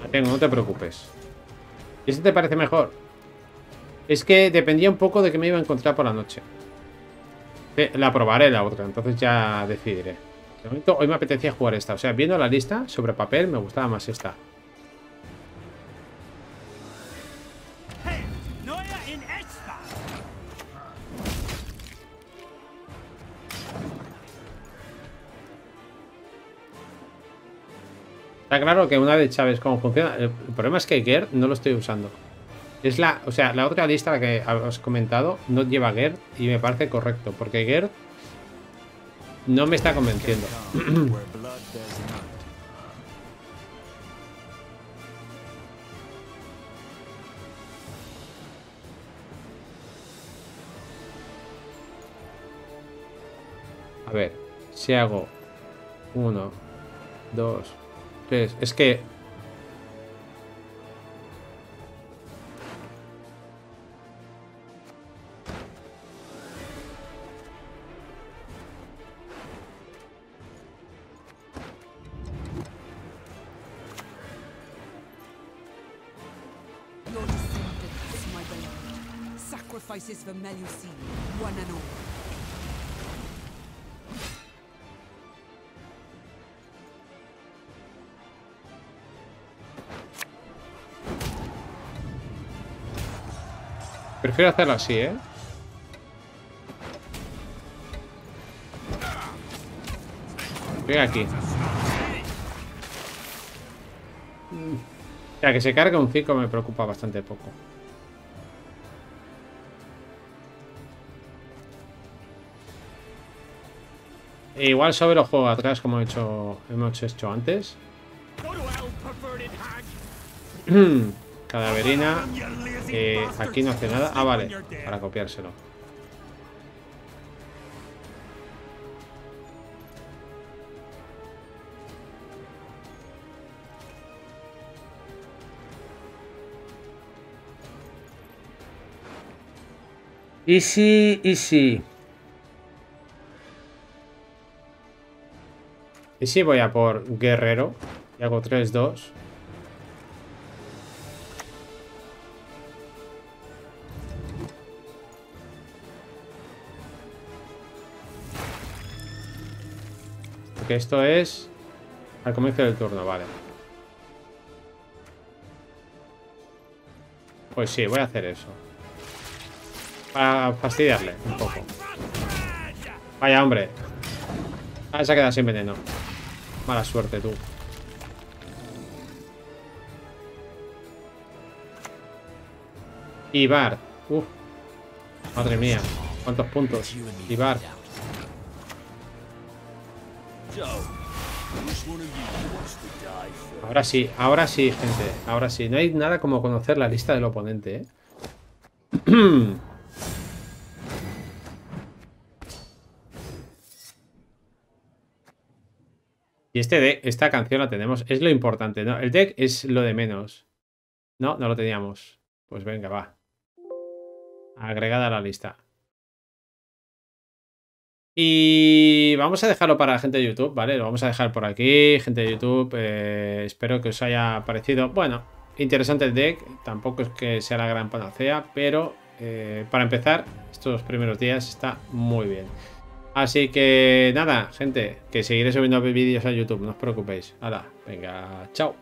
La tengo, no te preocupes. ¿Y este te parece mejor? Es que dependía un poco de que me iba a encontrar por la noche. La probaré la otra, entonces ya decidiré. De momento, hoy me apetecía jugar esta. O sea, viendo la lista, sobre papel, me gustaba más esta. Está claro que una vez sabes cómo funciona. El problema es que Gerd no lo estoy usando. Es la, o sea, la otra lista que os he comentado no lleva Gerd y me parece correcto, porque Gerd no me está convenciendo. A ver, si hago 1, 2, 3, es que... Prefiero hacerlo así, ¿eh? Ven aquí. Ya que se cargue un 5 me preocupa bastante poco. E igual sobre lo juego atrás como hemos hecho antes. Cadaverina. Aquí no hace nada. Ah, vale. Para copiárselo. Easy, easy. Y si voy a por guerrero y hago 3-2. Porque esto es al comienzo del turno, vale. Pues sí, voy a hacer eso. Para fastidiarle un poco. Vaya, hombre. Ah, se ha quedado sin veneno. Mala suerte, tú. Ibar. Uf. Madre mía. ¿Cuántos puntos? Ibar. Ahora sí, gente. Ahora sí. No hay nada como conocer la lista del oponente, ¿eh? Y este deck, esta canción la tenemos, es lo importante, ¿no? El deck es lo de menos. No, no lo teníamos. Pues venga, va. Agregada a la lista. Y vamos a dejarlo para la gente de YouTube, ¿vale? Lo vamos a dejar por aquí, gente de YouTube. Espero que os haya parecido, bueno, interesante el deck. Tampoco es que sea la gran panacea, pero para empezar, estos primeros días está muy bien. Así que nada, gente, que seguiré subiendo vídeos a YouTube, no os preocupéis. Hala, venga, chao.